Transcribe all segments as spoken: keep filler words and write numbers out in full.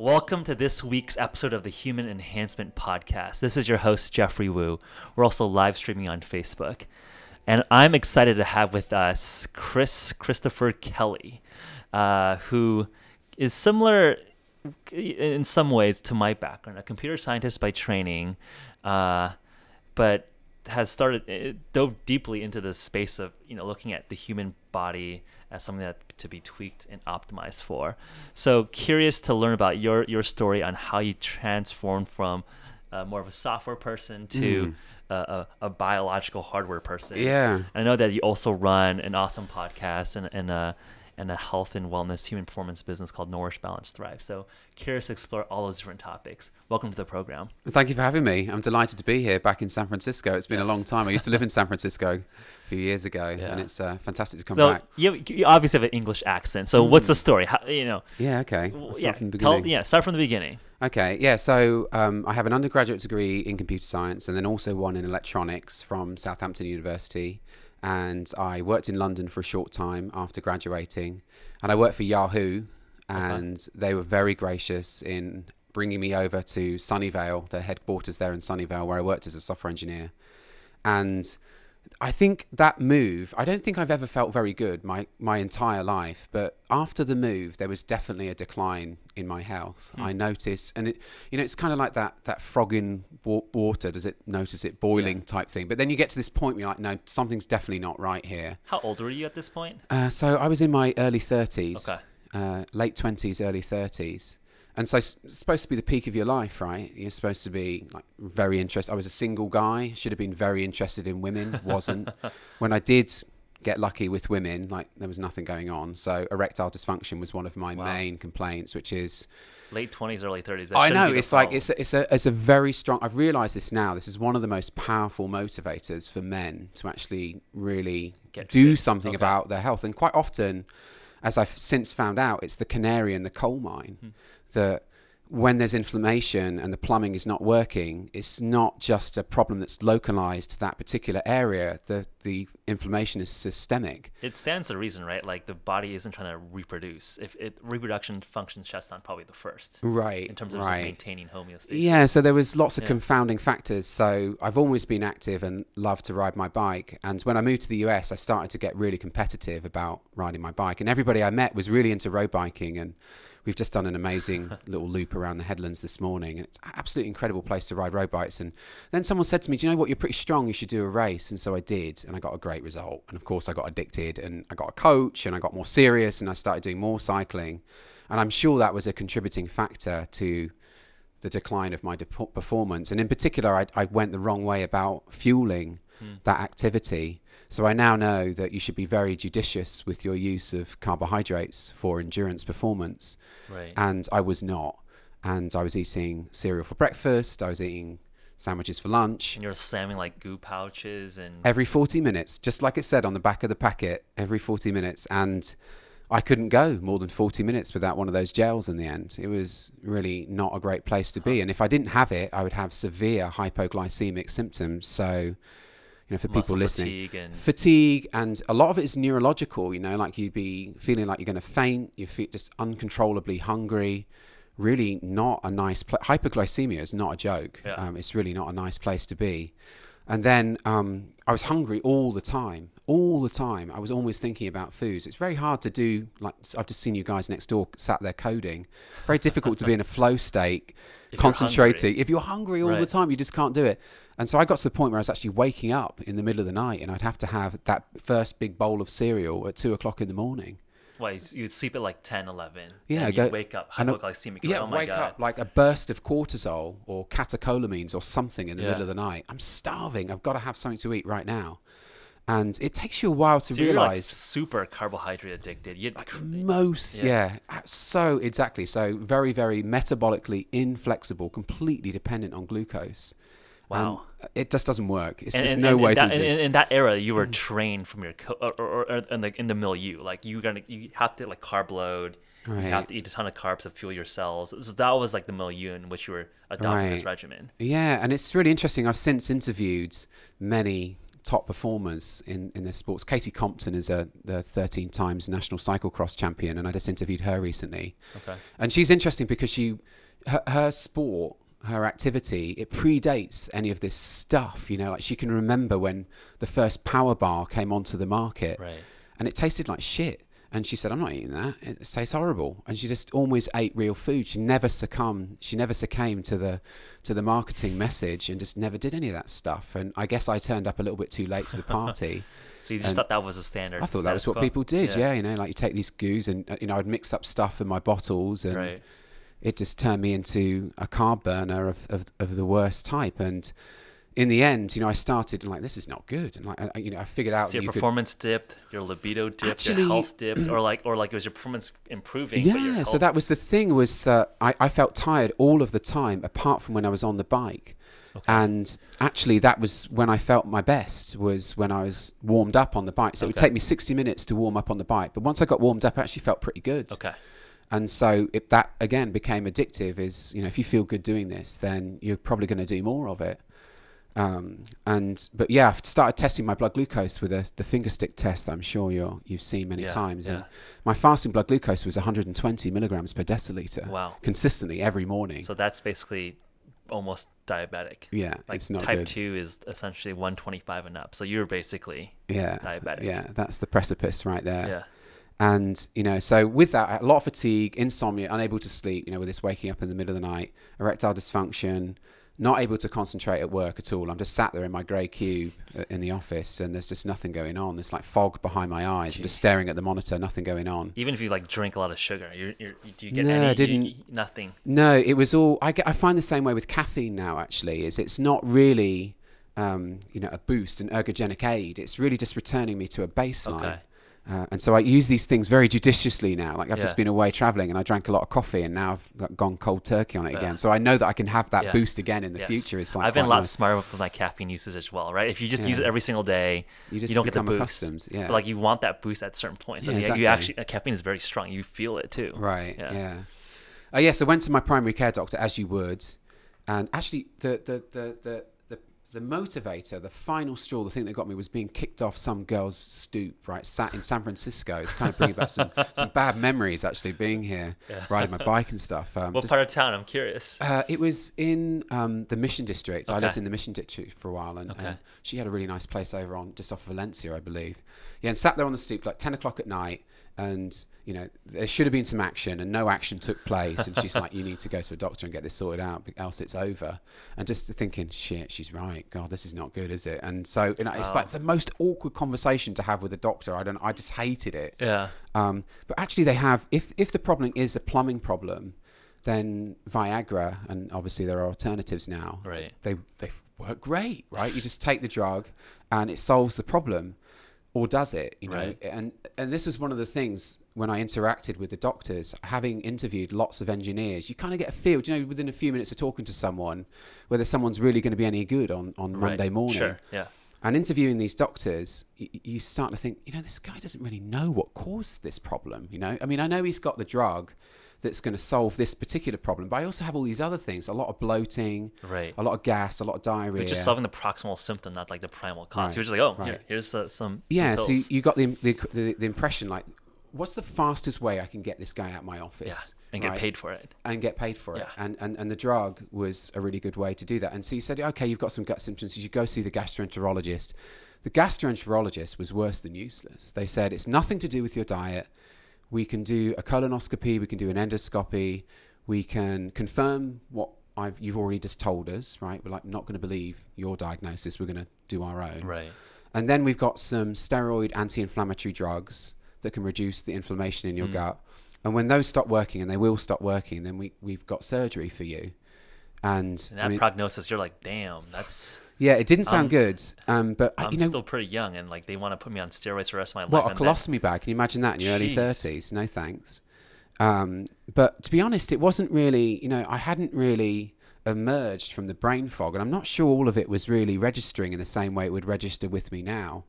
Welcome to this week's episode of the Human Enhancement Podcast. This is your host, Jeffrey Wu. We're also live streaming on Facebook. And I'm excited to have with us Chris Christopher Kelly, uh, who is similar in some ways to my background, a computer scientist by training, uh, but has started it dove deeply into the space of you know looking at the human body as something that to be tweaked and optimized for. So curious to learn about your your story on how you transformed from uh, more of a software person to mm. uh, a, a biological hardware person. Yeah, and I know that you also run an awesome podcast and and uh and a health and wellness human performance business called Nourish Balance Thrive. So curious to explore all those different topics. Welcome to the program. Thank you for having me. I'm delighted to be here back in San Francisco. It's been yes. a long time. I used to live in San Francisco a few years ago, yeah. and it's uh, fantastic to come so back. You, have, you obviously have an English accent. So mm. what's the story? How, you know? Yeah, okay. I'll start yeah, from the beginning. Tell, yeah, start from the beginning. Okay, yeah, so um, I have an undergraduate degree in computer science and then also one in electronics from Southampton University. And I worked in London for a short time after graduating, and I worked for Yahoo, and okay. they were very gracious in bringing me over to Sunnyvale, their headquarters there in Sunnyvale, where I worked as a software engineer. And I think that move, I don't think I've ever felt very good my, my entire life, but after the move, there was definitely a decline in my health. Mm. I noticed, and it, you know, it's kind of like that, that frog in water, does it notice it boiling yeah. type thing. But then you get to this point where you're like, no, something's definitely not right here. How old were you at this point? Uh, so I was in my early thirties, okay. uh, late twenties, early thirties. And so it's supposed to be the peak of your life, right? You're supposed to be like very interested. I was a single guy, should have been very interested in women, wasn't. When I did get lucky with women, like there was nothing going on. So erectile dysfunction was one of my wow. main complaints, which is... Late twenties, early thirties. I know, it's problem. like, it's a, it's, a, it's a very strong... I've realised this now. This is one of the most powerful motivators for men to actually really get do fit. something okay. about their health. And quite often, as I've since found out, it's the canary in the coal mine. Hmm. That when there's inflammation and the plumbing is not working, it's not just a problem that's localized to that particular area. The the inflammation is systemic. It stands to reason, right? Like the body isn't trying to reproduce. If it, reproduction functions, just not probably the first, right? In terms of right. maintaining homeostasis. Yeah. So there was lots of yeah. confounding factors. So I've always been active and loved to ride my bike. And when I moved to the U S, I started to get really competitive about riding my bike. And everybody I met was really into road biking and. We've just done an amazing little loop around the headlands this morning, and it's an absolutely incredible place to ride road bikes. And then someone said to me, do you know what, you're pretty strong, you should do a race. And so I did, and I got a great result. And of course I got addicted, and I got a coach, and I got more serious, and I started doing more cycling. And I'm sure that was a contributing factor to the decline of my performance. And in particular, I, I went the wrong way about fueling mm. that activity. So I now know that you should be very judicious with your use of carbohydrates for endurance performance. Right. And I was not. And I was eating cereal for breakfast. I was eating sandwiches for lunch. And you're slamming like goo pouches and... Every forty minutes, just like it said on the back of the packet, every forty minutes. And I couldn't go more than forty minutes without one of those gels in the end. It was really not a great place to huh. be. And if I didn't have it, I would have severe hypoglycemic symptoms. So... You know, for people listening, fatigue and, fatigue and a lot of it is neurological, you know, like you'd be feeling like you're going to faint, you feel just uncontrollably hungry, really not a nice place. Hyperglycemia is not a joke. Yeah. Um, it's really not a nice place to be. And then um, I was hungry all the time, all the time. I was always thinking about foods. It's very hard to do, like I've just seen you guys next door sat there coding. Very difficult to be in a flow state, if concentrating. You're if you're hungry all right. the time, you just can't do it. And so I got to the point where I was actually waking up in the middle of the night, and I'd have to have that first big bowl of cereal at two o'clock in the morning. Well, you'd sleep at like ten, eleven. Yeah. And you'd wake up hypoglycemic. Yeah, oh my wake God. up like a burst of cortisol or catecholamines or something in the yeah. middle of the night. I'm starving. I've got to have something to eat right now. And it takes you a while to so realize. You're like super carbohydrate addicted. You'd like most, yeah. yeah. So exactly. So very, very metabolically inflexible, completely dependent on glucose. Wow. Um, it just doesn't work. It's and, just and, no and, way and that, to exist. In, in that era, you were trained from your, co or, or, or in, the, in the milieu. Like you're gonna, you have to like carb load. Right. You have to eat a ton of carbs to fuel your cells. So that was like the milieu in which you were adopting right. this regimen. Yeah, and it's really interesting. I've since interviewed many top performers in, in their sports. Katie Compton is a the thirteen times national cyclocross champion, and I just interviewed her recently. Okay. And she's interesting because she, her, her sport, her activity, it predates any of this stuff, you know, like she can remember when the first power bar came onto the market, right, and it tasted like shit. And she said, I'm not eating that. It tastes horrible. And she just always ate real food. She never succumbed. She never succumbed to the to the marketing message, and just never did any of that stuff. And I guess I turned up a little bit too late to the party. So you just thought that was a standard? I thought that was what people did. Yeah. yeah, you know, like you take these goos, and you know, I'd mix up stuff in my bottles, and right, it just turned me into a carb burner of of, of the worst type. And in the end, you know, I started and like, this is not good. And like, I, you know, I figured out. So your you performance could... dipped, your libido dipped, actually, your health dipped, or like, or like it was your performance improving. Yeah. But your health... So that was the thing, was that I, I felt tired all of the time, apart from when I was on the bike. Okay. And actually that was when I felt my best, was when I was warmed up on the bike. So okay, it would take me sixty minutes to warm up on the bike. But once I got warmed up, I actually felt pretty good. Okay. And so it, that again became addictive, is, you know, if you feel good doing this, then you're probably going to do more of it. Um, and, but yeah, I've started testing my blood glucose with a, the finger stick test that I'm sure you're, you've seen many yeah, times. And yeah, my fasting blood glucose was one hundred twenty milligrams per deciliter. Wow. Consistently every morning. So that's basically almost diabetic. Yeah. Like it's not type good. two is essentially one twenty-five and up. So you're basically yeah, diabetic. Yeah. That's the precipice right there. Yeah. And, you know, so with that, a lot of fatigue, insomnia, unable to sleep, you know, with this waking up in the middle of the night, erectile dysfunction, not able to concentrate at work at all. I'm just sat there in my grey cube in the office, and there's just nothing going on. There's like fog behind my eyes. Jeez. I'm just staring at the monitor, nothing going on. Even if you like drink a lot of sugar, you're, you're, do you get no, any? I didn't. You, nothing. No, it was all, I, get, I find the same way with caffeine now, actually, is it's not really, um, you know, a boost, an ergogenic aid. It's really just returning me to a baseline. Okay. Uh, and so I use these things very judiciously now. Like I've yeah, just been away traveling, and I drank a lot of coffee, and now I've gone cold turkey on it yeah, again. So I know that I can have that yeah, boost again in the yes, future. It's like I've been a lot nice, smarter with my caffeine usage as well, right? If you just yeah, use it every single day, you, just you don't get the boost. Accustomed. Yeah. But like you want that boost at certain points. So yeah, exactly. You actually, uh, caffeine is very strong. You feel it too. Right. Yeah. Yeah. Uh, yeah. So I went to my primary care doctor, as you would, and actually the the the the. The motivator, the final straw, the thing that got me was being kicked off some girl's stoop, right? Sat in San Francisco. It's kind of bringing back some, some bad memories, actually, being here, yeah, riding my bike and stuff. Um, what just, part of town? I'm curious. Uh, it was in um, the Mission District. Okay. I lived in the Mission District for a while, and, okay, and she had a really nice place over on, just off Valencia, I believe. Yeah, and sat there on the stoop like ten o'clock at night, and, you know, there should have been some action, and no action took place. And she's like, you need to go to a doctor and get this sorted out, else it's over. And just thinking, shit, she's right. God, this is not good, is it? And so, you know, it's oh, like the most awkward conversation to have with a doctor. I don't, I just hated it. Yeah. Um, but actually they have, if, if the problem is a plumbing problem, then Viagra, and obviously there are alternatives now. Right. They, they work great, right? You just take the drug and it solves the problem. Or does it, you know? Right. And and this was one of the things when I interacted with the doctors, having interviewed lots of engineers, you kind of get a feel, you know, within a few minutes of talking to someone, whether someone's really going to be any good on, on right, Monday morning. Sure, yeah. And interviewing these doctors, y you start to think, you know, this guy doesn't really know what caused this problem, you know? I mean, I know he's got the drug that's going to solve this particular problem, but I also have all these other things, a lot of bloating, right, a lot of gas, a lot of diarrhea. But just solving the proximal symptom, not like the primal cause. Right. You're just like, oh, right, here, here's uh, some yeah, some pills. So you got the, the, the, the impression like, what's the fastest way I can get this guy out of my office? Yeah, and right, get paid for it. And get paid for yeah, it. And, and, and the drug was a really good way to do that. And so you said, okay, you've got some gut symptoms, you should go see the gastroenterologist. The gastroenterologist was worse than useless. They said, it's nothing to do with your diet. We can do a colonoscopy, we can do an endoscopy, we can confirm what I've, you've already just told us, right? We're like not going to believe your diagnosis, we're going to do our own. Right. And then we've got some steroid anti-inflammatory drugs that can reduce the inflammation in your mm, gut. And when those stop working, and they will stop working, then we, we've got surgery for you. And, and that I mean, prognosis, you're like, damn, that's... Yeah, it didn't sound um, good, um, but I, I'm you know, still pretty young, and like they want to put me on steroids for the rest of my life. What, a colostomy bag? Can you imagine that in your Jeez. early thirties? No thanks. Um, but to be honest, it wasn't really. You know, I hadn't really emerged from the brain fog, and I'm not sure all of it was really registering in the same way it would register with me now.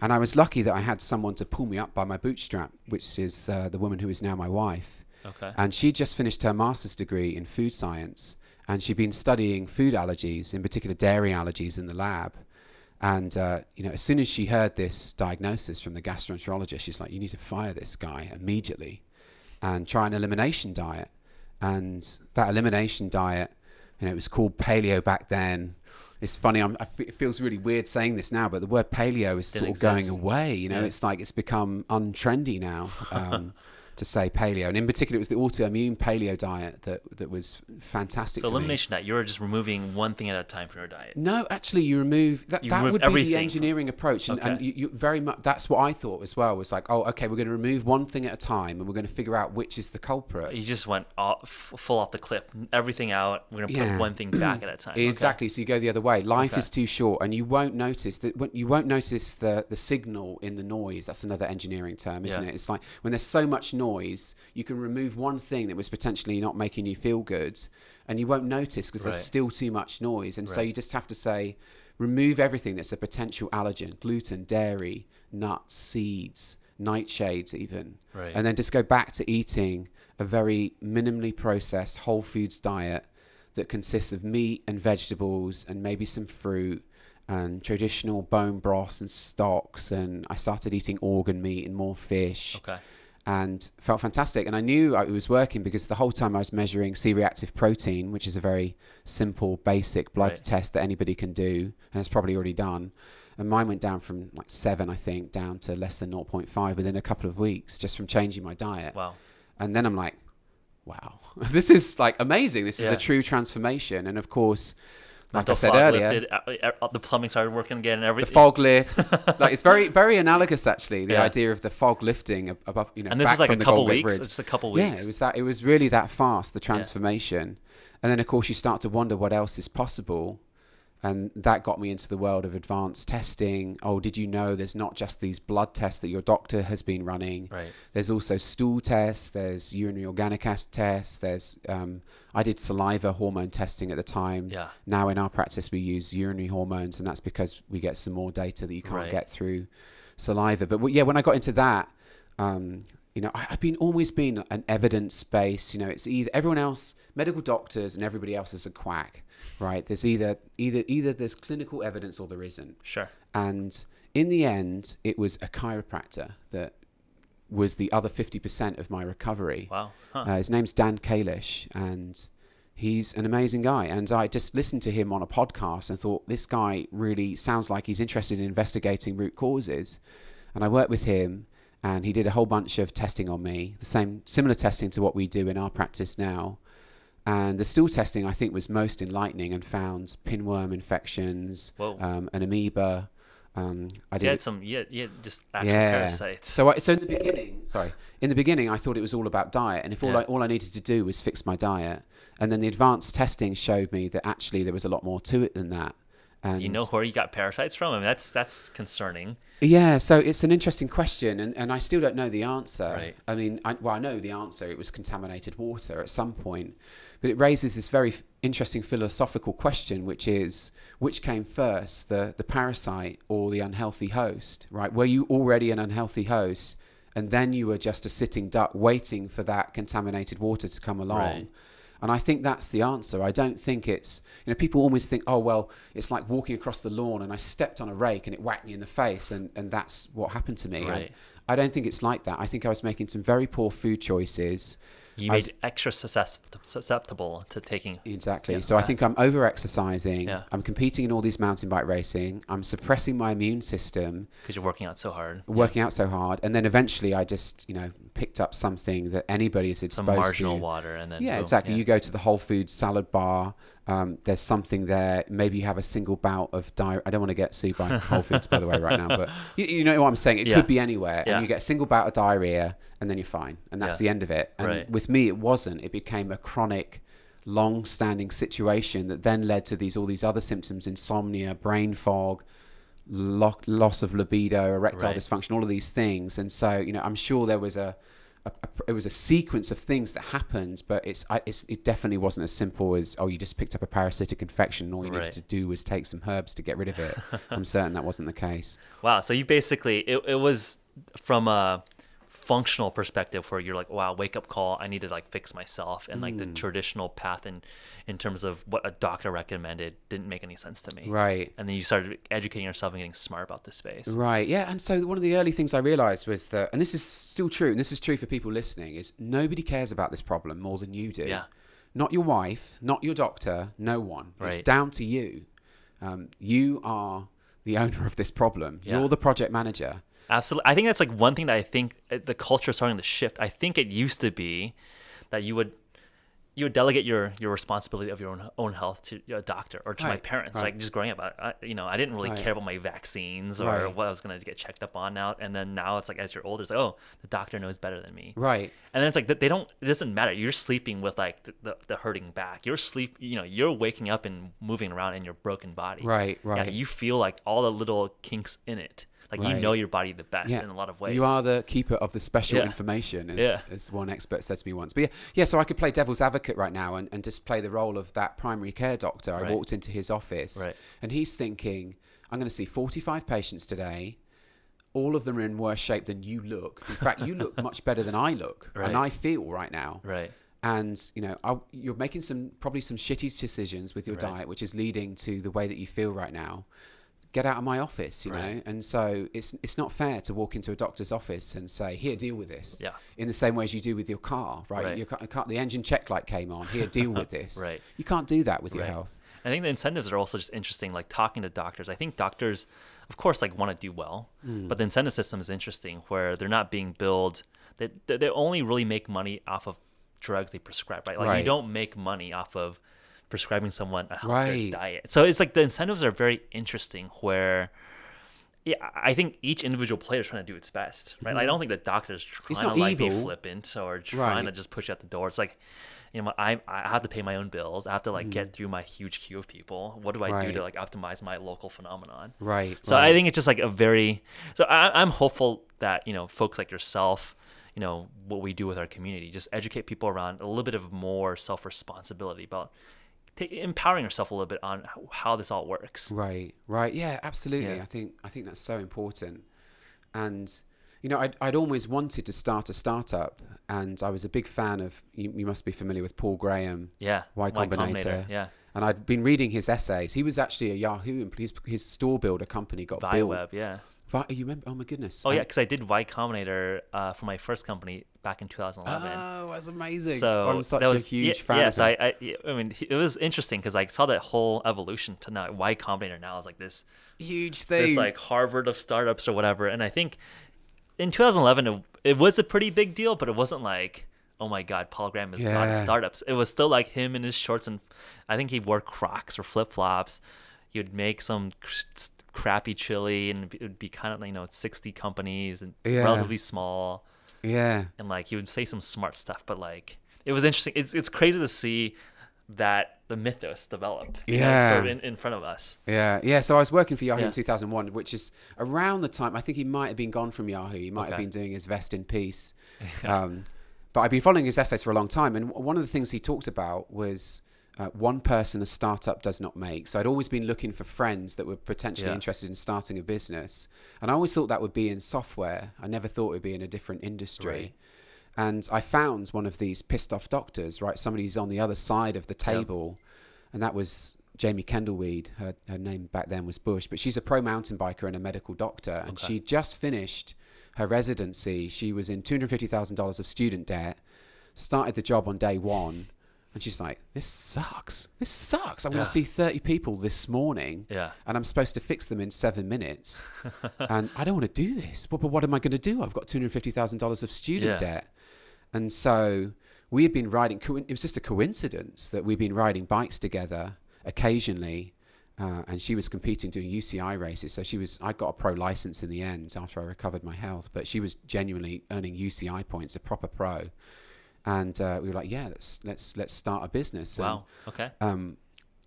And I was lucky that I had someone to pull me up by my bootstrap, which is uh, the woman who is now my wife. Okay. And she just finished her master's degree in food science. And she'd been studying food allergies, in particular dairy allergies, in the lab. And uh, you know, as soon as she heard this diagnosis from the gastroenterologist, she's like, "You need to fire this guy immediately, and try an elimination diet." And that elimination diet, you know, it was called paleo back then. It's funny, I'm, I f it feels really weird saying this now, but the word paleo is sort of going away. You know, yeah. It's like it's become untrendy now um, to say paleo. And in particular, it was the autoimmune paleo diet that, that was fantastic. So for elimination me. diet, you're just removing one thing at a time from your diet. No, actually, you remove, that, you that remove would everything. be the engineering approach. And, okay. and you, you very much, that's what I thought as well, was like, oh, okay, we're going to remove one thing at a time and we're going to figure out which is the culprit. You just went off, full off the cliff, everything out, we're going to put yeah. one thing back at a time. Exactly, okay. So you go the other way. Life okay. is too short, and you won't notice that you won't notice the, the signal in the noise. That's another engineering term, isn't yeah. it? It's like when there's so much noise, Noise, you can remove one thing that was potentially not making you feel good, and you won't notice because right. there's still too much noise. And right. so you just have to say, remove everything that's a potential allergen: gluten, dairy, nuts, seeds, nightshades, even. Right. And then just go back to eating a very minimally processed whole foods diet that consists of meat and vegetables and maybe some fruit and traditional bone broths and stocks. And I started eating organ meat and more fish. Okay. And felt fantastic. And I knew it was working because the whole time I was measuring C reactive protein, which is a very simple, basic blood right. test that anybody can do, and it's probably already done. And mine went down from like seven, I think, down to less than zero point five within a couple of weeks, just from changing my diet. Wow. And then I'm like, wow, this is like amazing. This yeah. is a true transformation. And of course, like I said earlier, lifted, the plumbing started working again and everything. The fog lifts. Like, it's very, very analogous, actually, the yeah. idea of the fog lifting above, you know, and this was like a couple weeks. It's a couple weeks. Yeah, it was that. It was really that fast, the transformation. Yeah. And then, of course, you start to wonder what else is possible. And that got me into the world of advanced testing. Oh, did you know there's not just these blood tests that your doctor has been running? Right. There's also stool tests. There's urinary organic acid tests. There's um, I did saliva hormone testing at the time. Yeah. Now in our practice we use urinary hormones, and that's because we get some more data that you can't right. get through saliva. But yeah, when I got into that, um, you know, I, I've been always been an evidence based. You know, it's either everyone else, medical doctors, and everybody else is a quack. Right, there's either either either there's clinical evidence or there isn't. Sure. And in the end, it was a chiropractor that was the other fifty percent of my recovery. Wow. Huh. Uh, his name's Dan Kalish, and he's an amazing guy. And I just listened to him on a podcast and thought, this guy really sounds like he's interested in investigating root causes. And I worked with him, and he did a whole bunch of testing on me, the same similar testing to what we do in our practice now. And the stool testing, I think, was most enlightening, and found pinworm infections, um, an amoeba. Um, I so did you had some, you had, you had just actual yeah. parasites. So, I, so in the beginning, sorry, in the beginning, I thought it was all about diet, and if all yeah. I, all I needed to do was fix my diet, and then the advanced testing showed me that actually there was a lot more to it than that. And you know where you got parasites from? I mean, that's that's concerning. Yeah, so it's an interesting question, and, and I still don't know the answer. Right. I mean, I, well, I know the answer. It was contaminated water at some point. But it raises this very interesting philosophical question, which is, which came first, the, the parasite or the unhealthy host, right? Were you already an unhealthy host, and then you were just a sitting duck waiting for that contaminated water to come along? Right. And I think that's the answer. I don't think it's, you know, people always think, oh, well, it's like walking across the lawn and I stepped on a rake and it whacked me in the face, and, and that's what happened to me. Right. I, I don't think it's like that. I think I was making some very poor food choices. You made was, extra susceptible to taking. Exactly. Yeah, so right. I think I'm over-exercising. Yeah. I'm competing in all these mountain bike racing. I'm suppressing my immune system. Because you're working out so hard. Working yeah. out so hard. And then eventually I just, you know, picked up something that anybody is exposed to. Some marginal to. water. And then yeah, boom. exactly. Yeah. You go to the Whole Foods salad bar. Um, there's something there. Maybe you have a single bout of diarrhea. I don't want to get sued by Whole Foods, by the way, right now. But you, you know what I'm saying? It yeah. could be anywhere. Yeah. And you get a single bout of diarrhea, and then you're fine. And that's yeah. the end of it. And right. with me, it wasn't. It became a chronic, long-standing situation that then led to these all these other symptoms: insomnia, brain fog, lo loss of libido, erectile right. dysfunction, all of these things. And so, you know, I'm sure there was a... A, a, it was a sequence of things that happened, but it's, I, it's it definitely wasn't as simple as, oh, you just picked up a parasitic infection and all you right. needed to do was take some herbs to get rid of it. I'm certain that wasn't the case. Wow. So you basically, it, it was from a functional perspective where you're like, wow, wake up call, I need to like fix myself, and mm. like the traditional path in in terms of what a doctor recommended didn't make any sense to me, right? And then you started educating yourself and getting smart about the space, right? Yeah. And so one of the early things I realized was that, and this is still true, and this is true for people listening, is nobody cares about this problem more than you do. Yeah. Not your wife, not your doctor, no one. Right. It's down to you. Um, you are the owner of this problem. Yeah. You're the project manager. Absolutely. I think that's like one thing that I think the culture is starting to shift. I think it used to be that you would you would delegate your your responsibility of your own own health to a doctor or to right. my parents. Right. Like just growing up, I, you know, I didn't really right. care about my vaccines or right. what I was going to get checked up on now. And then now it's like, as you're older, it's like, oh, the doctor knows better than me. Right. And then it's like, they don't, it doesn't matter. You're sleeping with like the, the, the hurting back. You're sleep, you know, you're waking up and moving around in your broken body. Right. Right. Yeah, you feel like all the little kinks in it. Like right. you know your body the best yeah. in a lot of ways. You are the keeper of the special yeah. information, as, yeah. as one expert said to me once. But yeah, yeah, so I could play devil's advocate right now and, and just play the role of that primary care doctor. Right. I walked into his office right. and he's thinking, I'm going to see forty-five patients today. All of them are in worse shape than you look. In fact, you look much better than I look right. and I feel right now. Right. And, you know, I, you're making some probably some shitty decisions with your right. diet, which is leading to the way that you feel right now. Get out of my office, you right. know? And so it's it's not fair to walk into a doctor's office and say, here, deal with this. Yeah. In the same way as you do with your car, right? right. Your car, car, the engine check light came on, here, deal with this. Right. You can't do that with right. your health. I think the incentives are also just interesting, like talking to doctors. I think doctors, of course, like want to do well, mm. but the incentive system is interesting where they're not being billed. They, they only really make money off of drugs they prescribe, right? Like right. you don't make money off of prescribing someone a healthier right. diet. So it's like the incentives are very interesting where yeah, I think each individual player is trying to do its best, right? Mm-hmm. I don't think the doctor's trying to like evil. be flippant or trying right. to just push you out the door. It's like, you know, I, I have to pay my own bills. I have to like mm. get through my huge queue of people. What do I right. do to like optimize my local phenomenon? Right. So right. I think it's just like a very, so I, I'm hopeful that, you know, folks like yourself, you know, what we do with our community, just educate people around a little bit of more self-responsibility about empowering yourself a little bit on how this all works. Right, right. Yeah, absolutely. Yeah. I think I think that's so important. And, you know, I'd, I'd always wanted to start a startup, and I was a big fan of, you, you must be familiar with Paul Graham. Yeah, Y Combinator. Y Combinator, yeah. And I'd been reading his essays. He was actually a Yahoo employee. His, his store builder company got BioWeb, built. BioWeb, yeah. Vi you remember? Oh, my goodness. Oh, I yeah, because I did Y Combinator uh, for my first company back in two thousand eleven. Oh, that's amazing. So I'm such that was, a huge yeah, fan yeah, of so I, I, I mean, it was interesting because I saw that whole evolution to now. Y Combinator now is like this huge thing. This like Harvard of startups or whatever. And I think in two thousand eleven, it, it was a pretty big deal, but it wasn't like, oh my God, Paul Graham is yeah. God of startups. It was still like him in his shorts. And I think he wore Crocs or flip-flops. He would make some crappy chili, and it would be kind of, you know, sixty companies and yeah. relatively small. Yeah. And like he would say some smart stuff, but like it was interesting. It's, it's crazy to see that the mythos develop yeah. know, sort of in, in front of us. Yeah. Yeah. So I was working for Yahoo yeah. in two thousand one, which is around the time, I think he might have been gone from Yahoo. He might okay. have been doing his Vest in Peace. um, but I've been following his essays for a long time. And one of the things he talked about was Uh, one person a startup does not make. So I'd always been looking for friends that were potentially yeah. interested in starting a business. And I always thought that would be in software. I never thought it would be in a different industry. Right. And I found one of these pissed off doctors, right? Somebody who's on the other side of the table. Yep. And that was Jamie Kendleweed. Her, her name back then was Bush, but she's a pro mountain biker and a medical doctor. And okay. she just finished her residency. She was in two hundred fifty thousand dollars of student debt, started the job on day one. And she's like, this sucks. This sucks. I'm yeah. going to see thirty people this morning. Yeah. And I'm supposed to fix them in seven minutes. And I don't want to do this. But, but what am I going to do? I've got two hundred fifty thousand dollars of student yeah. debt. And so we had been riding, it was just a coincidence that we'd been riding bikes together occasionally. Uh, and she was competing doing U C I races. So she was, I got a pro license in the end after I recovered my health. But she was genuinely earning U C I points, a proper pro. And uh, we were like, yeah, let's let's let's start a business. Wow. And, okay. Um,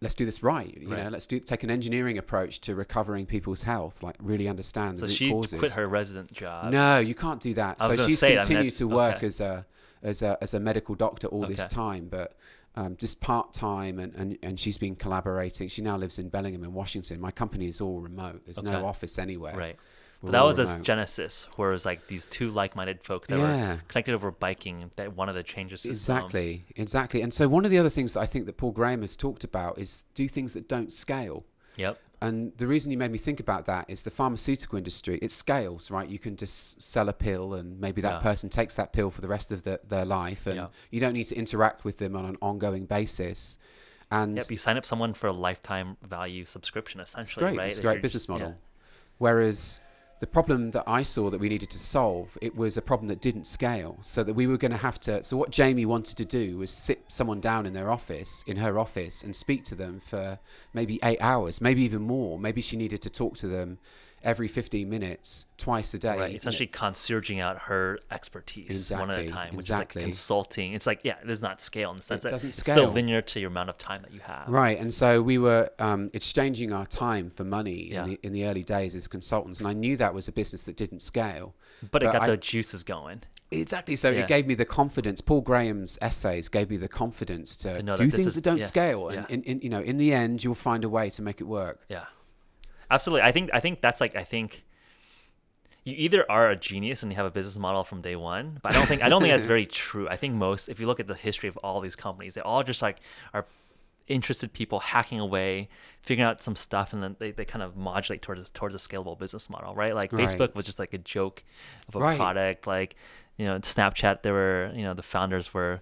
let's do this right. You right. know, let's do take an engineering approach to recovering people's health. Like, really understand the root causes. So she quit her resident job. No, you can't do that. I so she's say, continued I mean, to work okay. as a as a as a medical doctor all okay. this time, but um, just part time. And, and and she's been collaborating. She now lives in Bellingham in Washington. My company is all remote. There's okay. no office anywhere. Right. But that was its genesis, where it was like these two like-minded folks that yeah. were connected over biking that wanted to change the system. Exactly, exactly. And so one of the other things that I think that Paul Graham has talked about is do things that don't scale. Yep. And the reason you made me think about that is the pharmaceutical industry, it scales, right? You can just sell a pill and maybe that yeah. person takes that pill for the rest of the, their life, and yeah. you don't need to interact with them on an ongoing basis. And yep, you sign up someone for a lifetime value subscription, essentially, it's great. right? It's a great business just, model. Yeah. Whereas the problem that I saw that we needed to solve, it was a problem that didn't scale. So that we were going to have to, so what Jamie wanted to do was sit someone down in their office, in her office, and speak to them for maybe eight hours, maybe even more. Maybe she needed to talk to them every fifteen minutes, twice a day. Right, essentially concierging out her expertise exactly, one at a time, which exactly. is like consulting. It's like, yeah, it does not scale in the sense it doesn't that scale. It's still linear to your amount of time that you have. Right, and so we were um, exchanging our time for money yeah. in, the, in the early days as consultants, and I knew that was a business that didn't scale. But, but it got I, the juices going. Exactly, so yeah. it gave me the confidence. Paul Graham's essays gave me the confidence to do that things is, that don't yeah, scale. Yeah. And, and, you know, in the end, you'll find a way to make it work. Yeah. Absolutely. I think I think that's like I think you either are a genius and you have a business model from day one, but I don't think I don't think that's very true. I think most, if you look at the history of all these companies, they all just like are interested people hacking away, figuring out some stuff, and then they, they kind of modulate towards towards a scalable business model, right? Like right. Facebook was just like a joke of a right. product. Like, you know, Snapchat, they were, you know, the founders were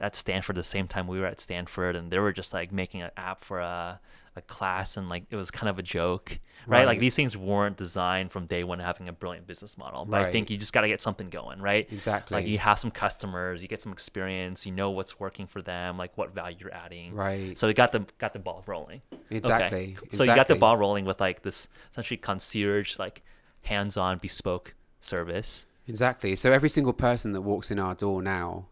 at Stanford the same time we were at Stanford, and they were just like making an app for a a class, and like it was kind of a joke, right? Right. Like these things weren't designed from day one having a brilliant business model, but right. I think you just got to get something going, right? Exactly. Like you have some customers, you get some experience, you know what's working for them, like what value you're adding, right? So it got the got the ball rolling. Exactly. Okay. So exactly. you got the ball rolling with like this essentially concierge, like hands-on bespoke service. Exactly. So every single person that walks in our door now.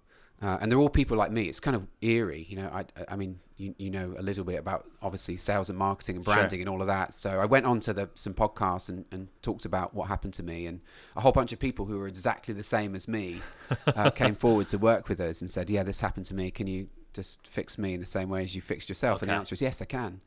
Uh, and they're all people like me. It's kind of eerie, you know. I, I mean, you, you know a little bit about obviously sales and marketing and branding sure. and all of that. So I went on to the, some podcasts and, and talked about what happened to me, and a whole bunch of people who were exactly the same as me uh, came forward to work with us and said, "Yeah, this happened to me. Can you just fix me in the same way as you fixed yourself?" Okay. And the answer is yes, I can.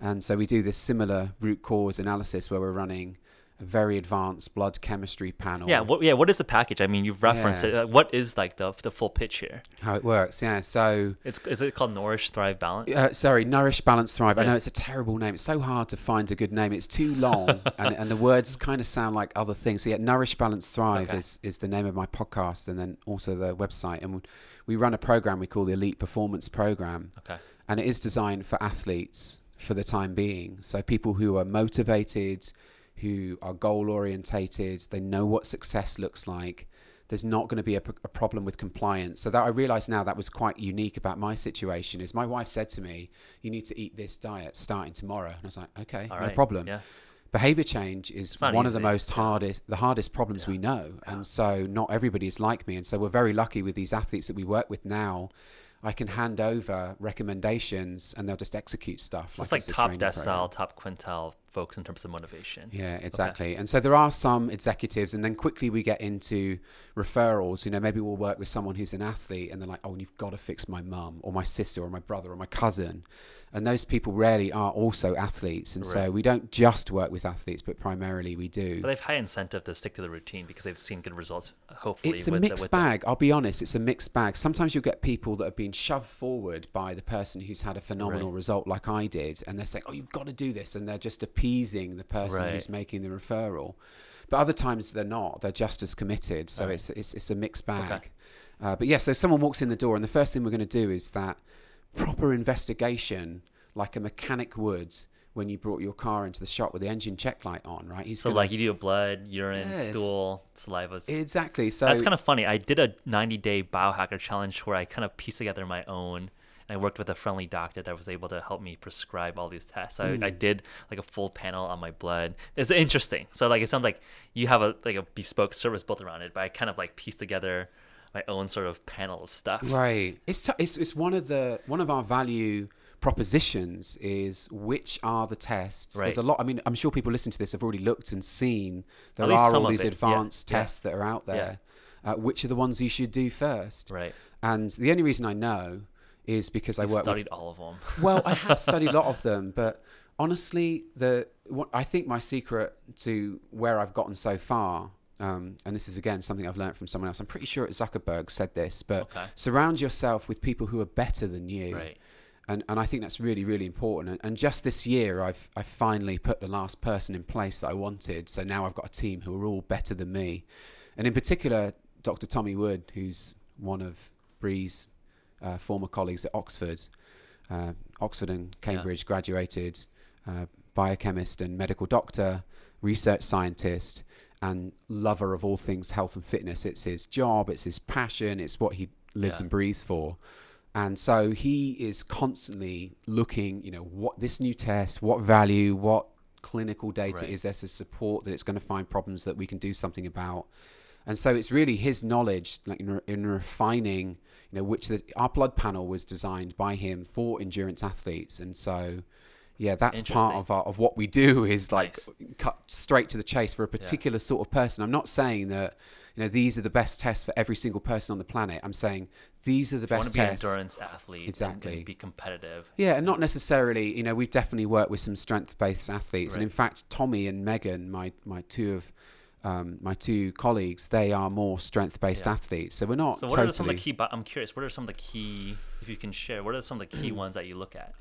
And so we do this similar root cause analysis where we're running a very advanced blood chemistry panel. Yeah, what, yeah, what is the package? I mean, you've referenced yeah. it. What is like the, the full pitch here? How it works, yeah. So it's, is it called Nourish, Thrive, Balance? Uh, sorry, Nourish, Balance, Thrive. Yeah. I know it's a terrible name. It's so hard to find a good name. It's too long, and, and the words kind of sound like other things. So yeah, Nourish, Balance, Thrive okay. is, is the name of my podcast, and then also the website. And we run a program we call the Elite Performance Program. Okay. And it is designed for athletes for the time being. So people who are motivated, who are goal orientated, they know what success looks like. There's not going to be a, a problem with compliance. So that I realize now that was quite unique about my situation is my wife said to me, "You need to eat this diet starting tomorrow." And I was like, okay, all no right. problem. Yeah. Behavior change is one easy. of the most yeah. hardest, the hardest problems yeah. we know. Yeah. And so not everybody is like me. And so we're very lucky with these athletes that we work with now. I can hand over recommendations and they'll just execute stuff. It's like, like top decile, program. top quintile folks in terms of motivation. Yeah, exactly. Okay. And so there are some executives, and then quickly we get into referrals. You know, maybe we'll work with someone who's an athlete and they're like, "Oh, you've got to fix my mum or my sister or my brother or my cousin." And those people rarely are also athletes. And right. so we don't just work with athletes, but primarily we do. But they have high incentive to stick to the routine because they've seen good results, hopefully. It's a with, mixed with bag. Them. I'll be honest, it's a mixed bag. Sometimes you'll get people that have been shoved forward by the person who's had a phenomenal right. result like I did. And they're saying, "Oh, you've got to do this." And they're just appeasing the person right. who's making the referral. But other times they're not. They're just as committed. So right. it's, it's, it's a mixed bag. Okay. Uh, but yeah, so if someone walks in the door and the first thing we're going to do is that proper investigation, like a mechanic would when you brought your car into the shop with the engine check light on, right? He's so gonna, like you do a blood, urine, yes. stool, saliva. Exactly. So that's kind of funny. I did a ninety day biohacker challenge where I kind of pieced together my own. I worked with a friendly doctor that was able to help me prescribe all these tests. So mm. I, I did like a full panel on my blood. It's interesting. So like, it sounds like you have a, like a bespoke service built around it, but I kind of like pieced together my own sort of panel of stuff. Right. It's, t it's, it's one of the, one of our value propositions is which are the tests. Right. There's a lot. I mean, I'm sure people listening to this have already looked and seen. There are all these advanced yeah. tests yeah. that are out there. Yeah. Uh, which are the ones you should do first? Right. And the only reason I know is because I work with... studied all of them. Well, I have studied a lot of them, but honestly, the what, I think my secret to where I've gotten so far, um, and this is again something I've learned from someone else. I'm pretty sure Zuckerberg said this, but okay. surround yourself with people who are better than you. Right. And, and I think that's really, really important. And, and just this year, I've, I've finally put the last person in place that I wanted. So now I've got a team who are all better than me. And in particular, Doctor Tommy Wood, who's one of Bree's uh, former colleagues at Oxford. Uh, Oxford and Cambridge, yeah. graduated, uh, biochemist and medical doctor, research scientist, and lover of all things health and fitness. It's his job, it's his passion, it's what he lives yeah. and breathes for. And so he is constantly looking, you know, what this new test, what value, what clinical data right. is there to support that it's going to find problems that we can do something about. And so it's really his knowledge, like in, in refining, you know, which the, our blood panel was designed by him for endurance athletes. And so, yeah, that's part of our, of what we do is like nice. cut straight to the chase for a particular yeah. sort of person. I'm not saying that, you know, these are the best tests for every single person on the planet. I'm saying these are the best tests. You want to be an endurance athlete. Exactly. And be competitive. Yeah, and not necessarily, you know, we've definitely worked with some strength-based athletes. Right. And in fact, Tommy and Megan, my, my two of um, my two colleagues, they are more strength-based yeah. athletes. So we're not So what totally... are some of the key, I'm curious, what are some of the key, if you can share, what are some of the key ones that you look at?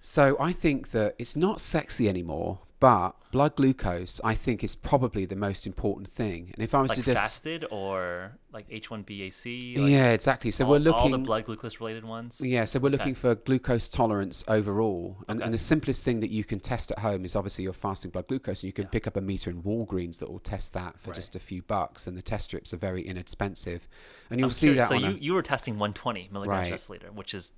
So I think that it's not sexy anymore, but blood glucose, I think, is probably the most important thing. And if I was like to just fasted or like H one B A C, like yeah, exactly. So all, we're looking all the blood glucose related ones. Yeah, so we're okay. looking for glucose tolerance overall. And, okay. and the simplest thing that you can test at home is obviously your fasting blood glucose. And you can yeah. pick up a meter in Walgreens that will test that for right. just a few bucks. And the test strips are very inexpensive. And you'll I'm see curious. that. So on you a, you were testing one twenty milligrams right. per deciliter, which is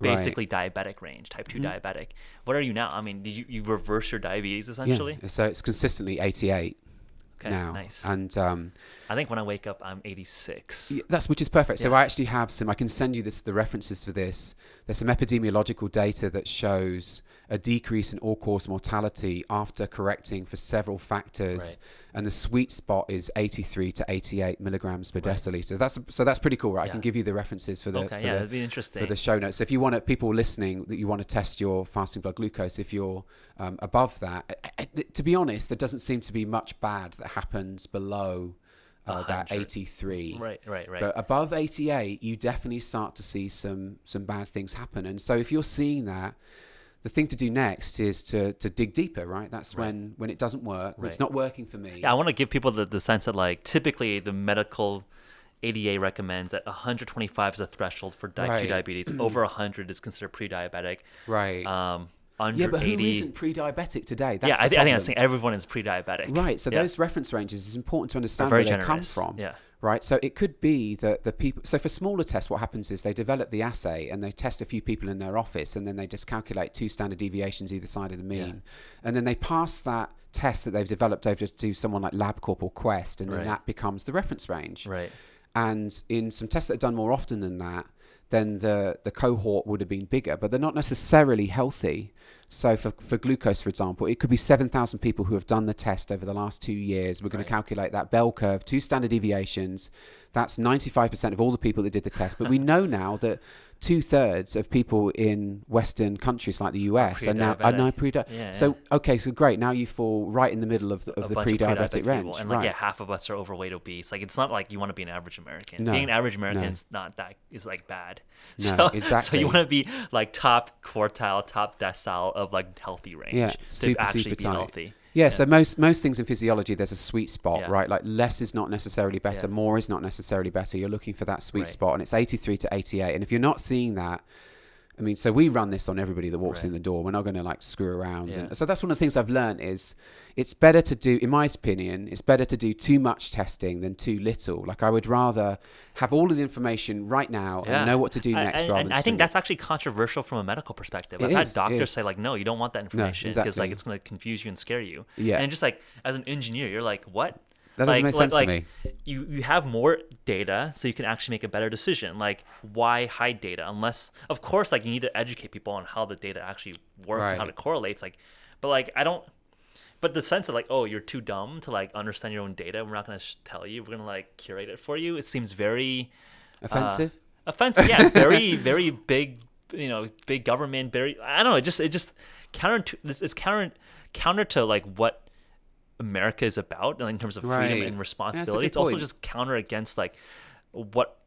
basically right. diabetic range, type two mm-hmm. diabetic. What are you now? I mean, did you, you reverse your diabetes essentially? Yeah. So it's consistently eighty-eight okay, now. Nice. And um, I think when I wake up, I'm eighty-six. Yeah, that's which is perfect. Yeah. So I actually have some. I can send you this the references for this. There's some epidemiological data that shows a decrease in all-cause mortality after correcting for several factors, right. and the sweet spot is eighty-three to eighty-eight milligrams per right. deciliter. That's so that's pretty cool, right? Yeah. I can give you the references for the okay, for yeah, the, that'd be interesting. for the show notes. So if you want to, people listening, that you want to test your fasting blood glucose, if you're um, above that, I, I, to be honest, there doesn't seem to be much bad that happens below uh, that eighty-three. Right, right, right. But above eighty-eight, you definitely start to see some some bad things happen. And so if you're seeing that, the thing to do next is to, to dig deeper, right? That's right. when when it doesn't work, when right. it's not working for me. Yeah, I want to give people the, the sense that, like, typically the medical A D A recommends that one twenty-five is a threshold for type right. two diabetes. Over one hundred is considered pre-diabetic. Right. Um, yeah, but who isn't pre-diabetic today? That's yeah, I, th I think that's saying everyone is pre-diabetic. Right, so yeah. those reference ranges, it's important to understand where generous. they come from. Yeah. Right, so it could be that the people, so for smaller tests, what happens is they develop the assay and they test a few people in their office and then they just calculate two standard deviations either side of the mean. Yeah. And then they pass that test that they've developed over to someone like LabCorp or Quest, and then right. that becomes the reference range. Right. And in some tests that are done more often than that, then the, the cohort would have been bigger, but they're not necessarily healthy. So for, for glucose, for example, it could be seven thousand people who have done the test over the last two years. We're going right. to calculate that bell curve, two standard deviations. That's ninety-five percent of all the people that did the test. But we know now that two thirds of people in Western countries like the U S are now, are now pre-diabetic. Yeah, so, yeah. okay, so great. Now you fall right in the middle of the, of the pre-diabetic pre range. People. And like, right. yeah, half of us are overweight, obese. Like, it's not like you want to be an average American. No, being an average American no. is not that, is like bad. No, so, exactly. So you want to be like top quartile, top decile of like healthy range yeah, to super, actually super be tight. healthy. Yeah, yeah, so most most things in physiology, there's a sweet spot, yeah. right? Like less is not necessarily better, yeah. more is not necessarily better. You're looking for that sweet right. spot, and it's eighty-three to eighty-eight. And if you're not seeing that, I mean, so we run this on everybody that walks right. in the door. We're not going to like screw around. Yeah. And so that's one of the things I've learned is it's better to do, in my opinion, it's better to do too much testing than too little. Like I would rather have all of the information right now yeah. and know what to do next. I, and, rather and than I think that's actually controversial from a medical perspective. It I've is, had doctors say like, no, you don't want that information because no, exactly. like it's going to confuse you and scare you. Yeah. And just like as an engineer, you're like, what? That doesn't like, make sense like, to me. You, you have more data, so you can actually make a better decision. Like, why hide data? Unless, of course, like you need to educate people on how the data actually works right. and how it correlates. Like, but like, I don't, but the sense of like, oh, you're too dumb to like understand your own data. We're not going to tell you. We're going to like curate it for you. It seems very offensive. Uh, offensive, yeah. Very, very big, you know, big government. Very, I don't know. It just, it just, counter. This is counter counter to like what America is about, like, in terms of right. freedom and responsibility. Yeah, it's point. also just counter against like what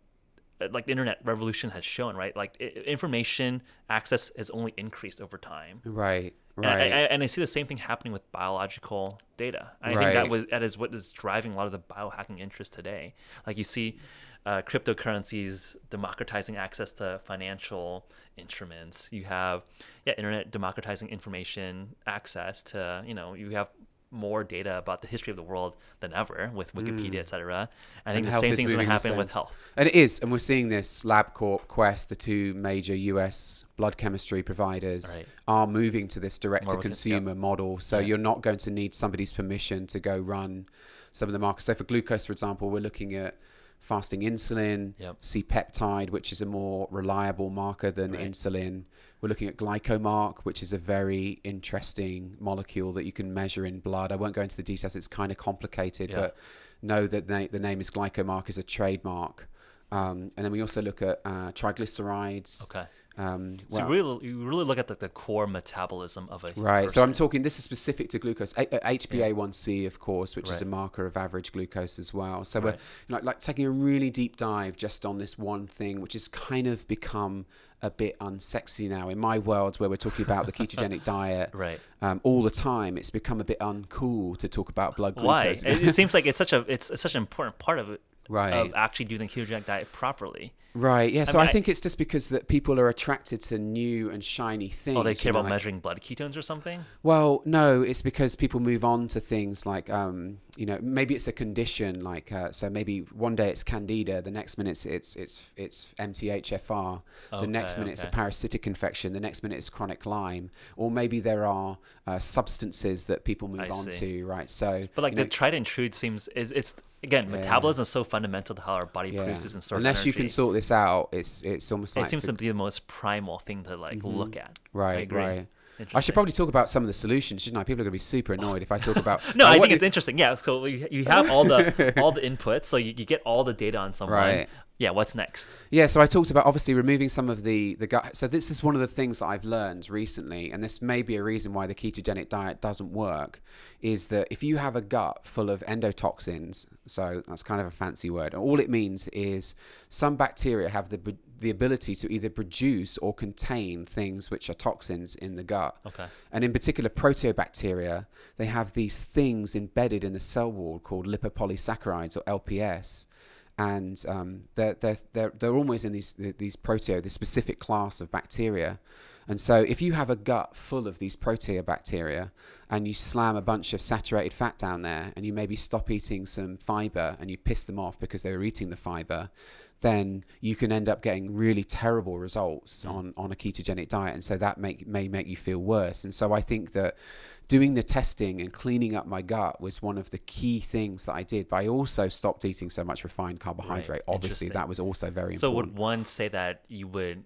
like the internet revolution has shown, right? Like it, information access has only increased over time. Right. Right. And I, I, and I see the same thing happening with biological data. I right. think that was, that is what is driving a lot of the biohacking interest today. Like you see uh, cryptocurrencies democratizing access to financial instruments. You have yeah, internet democratizing information access to, you know, you have more data about the history of the world than ever with Wikipedia, mm. et cetera. I think and the same thing's going to happen with health. And it is. And we're seeing this. LabCorp, Quest, the two major U S blood chemistry providers right. are moving to this direct-to-consumer model. So yeah. you're not going to need somebody's permission to go run some of the markets. So for glucose, for example, we're looking at fasting insulin, yep. C-peptide, which is a more reliable marker than right. insulin. We're looking at glycomark, which is a very interesting molecule that you can measure in blood. I won't go into the details. It's kind of complicated, yep. but know that the, the name is glycomark is a trademark. Um, and then we also look at uh, triglycerides. Okay. Um, well, so you really, you really look at the, the core metabolism of a right. person. So I'm talking, this is specific to glucose, H b A one C, of course, which right. is a marker of average glucose as well. So right. we're you know, like taking a really deep dive just on this one thing, which has kind of become a bit unsexy now. In my world, where we're talking about the ketogenic diet right. um, all the time, it's become a bit uncool to talk about blood glucose. Why? It seems like it's such a it's, it's such an important part of it. Right. Of actually doing the ketogenic diet properly. Right. Yeah. So I, mean, I think I, it's just because that people are attracted to new and shiny things. Oh, they care about like, measuring blood ketones or something? Well, no, it's because people move on to things like, um, you know, maybe it's a condition like, uh, so maybe one day it's candida, the next minute it's it's it's, it's M T H F R, okay, the next minute okay. it's a parasitic infection, the next minute it's chronic Lyme, or maybe there are uh, substances that people move I on see. to, right? So, but like you know, the tried and true seems it, it's. Again, yeah. metabolism is so fundamental to how our body yeah. produces and stores Unless energy. you can sort this out, it's it's almost like... It seems to be the most primal thing to like mm-hmm. look at. Right, right. I should probably talk about some of the solutions, shouldn't I? People are going to be super annoyed if I talk about... no, oh, I think it's interesting. Yeah, so you have all the all the inputs, so you, you get all the data on someone. Right. Yeah, what's next? Yeah, so I talked about obviously removing some of the, the gut. So this is one of the things that I've learned recently, and this may be a reason why the ketogenic diet doesn't work, is that if you have a gut full of endotoxins, so that's kind of a fancy word, and all it means is some bacteria have the, the ability to either produce or contain things which are toxins in the gut. Okay. And in particular, proteobacteria, they have these things embedded in the cell wall called lipopolysaccharides or L P S. And um, they're, they're, they're, they're always in these, these proteo, this specific class of bacteria. And so if you have a gut full of these proteobacteria and you slam a bunch of saturated fat down there and you maybe stop eating some fiber and you piss them off because they were eating the fiber, then you can end up getting really terrible results mm. on, on a ketogenic diet. And so that make, may make you feel worse. And so I think that doing the testing and cleaning up my gut was one of the key things that I did. But I also stopped eating so much refined carbohydrate. Right. Obviously, that was also very important. So would one say that you would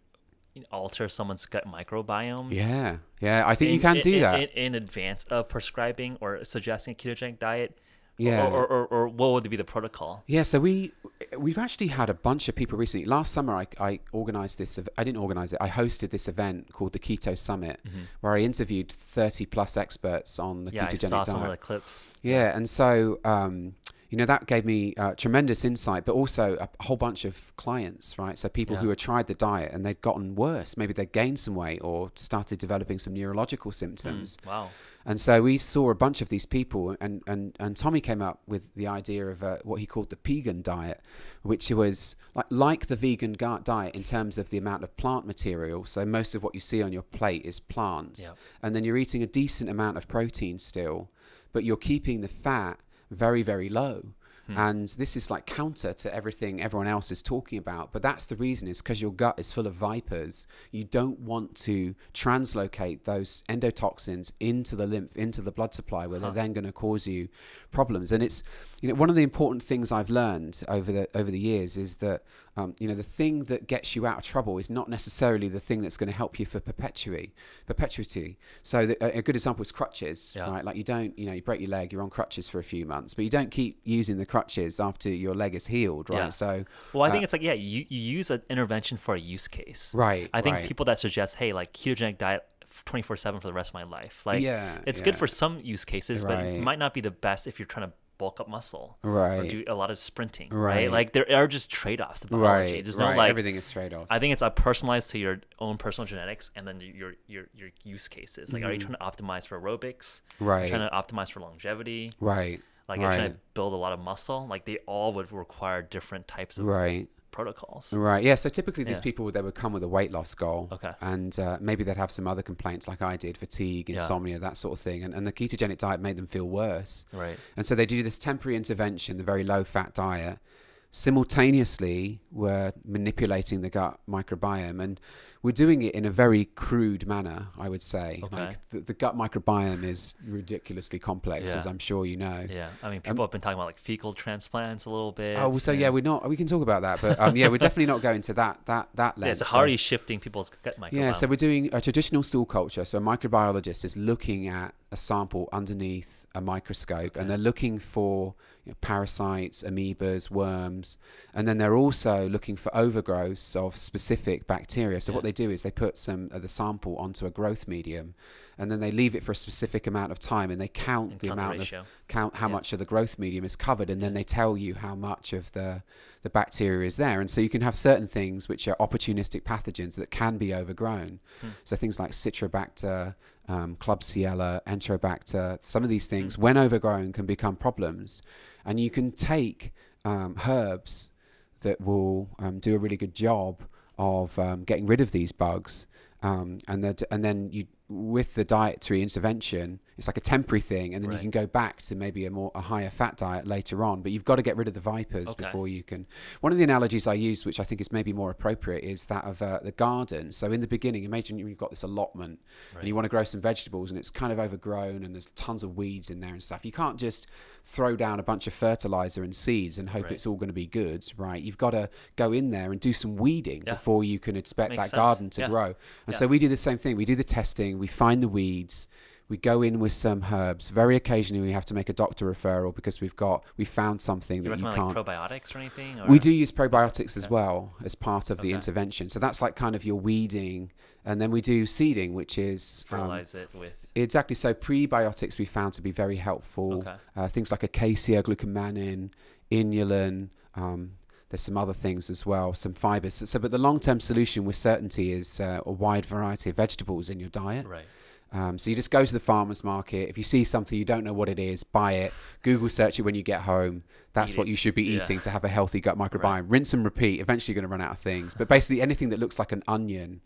alter someone's gut microbiome? Yeah. Yeah, I think in, you can in, do in, that. In, in advance of prescribing or suggesting a ketogenic diet? Yeah. Or, or, or, or what would be the protocol? Yeah, so we, we've actually had a bunch of people recently. Last summer, I, I organized this. I didn't organize it. I hosted this event called the Keto Summit, mm-hmm. where I interviewed thirty plus experts on the ketogenic diet. Yeah, I saw some of the clips. Yeah, and so... Um, you know, that gave me uh, tremendous insight, but also a whole bunch of clients, right? So people yeah. who had tried the diet and they'd gotten worse. Maybe they'd gained some weight or started developing some neurological symptoms. Mm, wow. And so we saw a bunch of these people, and, and, and Tommy came up with the idea of uh, what he called the Pegan diet, which was like, like the vegan diet in terms of the amount of plant material. So most of what you see on your plate is plants. Yeah. And then you're eating a decent amount of protein still, but you're keeping the fat very, very low. Hmm. And this is like counter to everything everyone else is talking about. But that's the reason, is because your gut is full of vipers. You don't want to translocate those endotoxins into the lymph, into the blood supply, where huh. they're then going to cause you problems. And it's, you know, one of the important things I've learned over the over the years is that, um, you know, the thing that gets you out of trouble is not necessarily the thing that's going to help you for perpetuity. Perpetuity. So the, a good example is crutches, yeah. right? Like you don't, you know, you break your leg, you're on crutches for a few months, but you don't keep using the crutches after your leg is healed, right? Yeah. So, well, I think uh, it's like, yeah, you, you use an intervention for a use case, right? I think right. people that suggest, hey, like ketogenic diet twenty-four seven for the rest of my life. Like, yeah, it's yeah. good for some use cases, right. but it might not be the best if you're trying to bulk up muscle, right? Or do a lot of sprinting, right? right? Like, there are just trade-offs to biology. Right. There's no right. like everything is trade-offs. I think it's uh, personalized to your own personal genetics and then your your your use cases. Like, mm-hmm. are you trying to optimize for aerobics? Right. Are you trying to optimize for longevity? Right. Like, right. are you trying to build a lot of muscle? Like, they all would require different types of right. protocols. Right. Yeah. So typically these yeah. people, they would come with a weight loss goal. Okay. And uh, maybe they'd have some other complaints like I did, fatigue, insomnia, yeah. that sort of thing. And, and the ketogenic diet made them feel worse. Right. And so they do this temporary intervention, the very low fat diet. Simultaneously, we're manipulating the gut microbiome, and we're doing it in a very crude manner, I would say. Okay. Like the, the gut microbiome is ridiculously complex, yeah. as I'm sure you know. Yeah, I mean, people um, have been talking about like fecal transplants a little bit. Oh, so and... yeah, we're not. We can talk about that, but um, yeah, we're definitely not going to that that that length. Yeah, so how are you shifting people's gut microbiome? Yeah, so we're doing a traditional stool culture. So a microbiologist is looking at a sample underneath a microscope, okay. and they're looking for you know, parasites, amoebas, worms, and then they're also looking for overgrowths of specific bacteria. So yeah. what they do is they put some of the sample onto a growth medium, and then they leave it for a specific amount of time, and they count and the count amount ratio. of count how yeah. much of the growth medium is covered, and yeah. then they tell you how much of the the bacteria is there. And so you can have certain things which are opportunistic pathogens that can be overgrown. Hmm. So things like Citrobacter, um, Klebsiella, Enterobacter, some of these things, hmm. when overgrown, can become problems. And you can take um, herbs that will um, do a really good job of um, getting rid of these bugs. Um, and, that, and then you, with the dietary intervention, it's like a temporary thing, and then right. you can go back to maybe a more a higher fat diet later on. But you've got to get rid of the vipers okay. before you can. One of the analogies I used, which I think is maybe more appropriate, is that of uh, the garden. So in the beginning, imagine you've got this allotment, right. and you want to grow some vegetables, and it's kind of overgrown, and there's tons of weeds in there and stuff. You can't just throw down a bunch of fertilizer and seeds and hope right. it's all going to be good, right? You've got to go in there and do some weeding yeah. before you can expect Makes that sense. garden to yeah. grow. And so we do the same thing. We do the testing, we find the weeds, we go in with some herbs. Very occasionally we have to make a doctor referral because we've got, we found something you that you can't. Like probiotics or anything? Or? We do use probiotics okay. as well as part of okay. the intervention. So that's like kind of your weeding. And then we do seeding, which is... Fertilize um, it with... Exactly. So prebiotics we found to be very helpful. Okay. Uh, things like acacia, glucomannan, inulin, um, there's some other things as well, some fibers. So, so but the long-term solution with certainty is uh, a wide variety of vegetables in your diet. Right. Um, so you just go to the farmer's market. If you see something, you don't know what it is, buy it, Google search it when you get home. That's Eat what it. you should be yeah. eating to have a healthy gut microbiome. Right. Rinse and repeat. Eventually you're going to run out of things. But basically anything that looks like an onion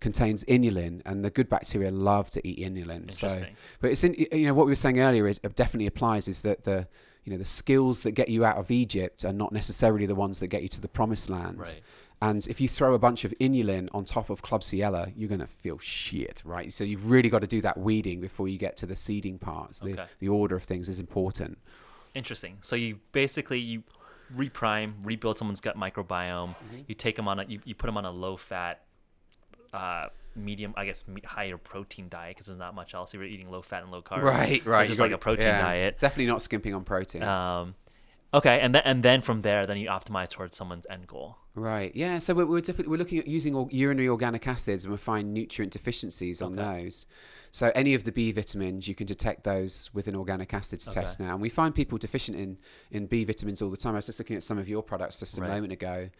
contains inulin, and the good bacteria love to eat inulin. So, but it's in, you know, what we were saying earlier is, it definitely applies, is that the, you know, the skills that get you out of Egypt are not necessarily the ones that get you to the promised land. Right. And if you throw a bunch of inulin on top of Klebsiella, you're going to feel shit, right? So you've really got to do that weeding before you get to the seeding parts. The, okay. the order of things is important. Interesting. So you basically, you reprime, rebuild someone's gut microbiome. Mm-hmm. You take them on, a, you, you put them on a low fat, uh, medium, I guess, higher protein diet, because there's not much else. You're eating low fat and low carb. Right, right. So just like a protein yeah, diet. Definitely not skimping on protein. Um, okay, and, th and then from there, then you optimize towards someone's end goal. Right, yeah. So we're, we're, definitely, we're looking at using all urinary organic acids, and we'll find nutrient deficiencies okay. on those. So any of the B vitamins, you can detect those with an organic acids okay. test now. And we find people deficient in, in B vitamins all the time. I was just looking at some of your products just a right. moment ago,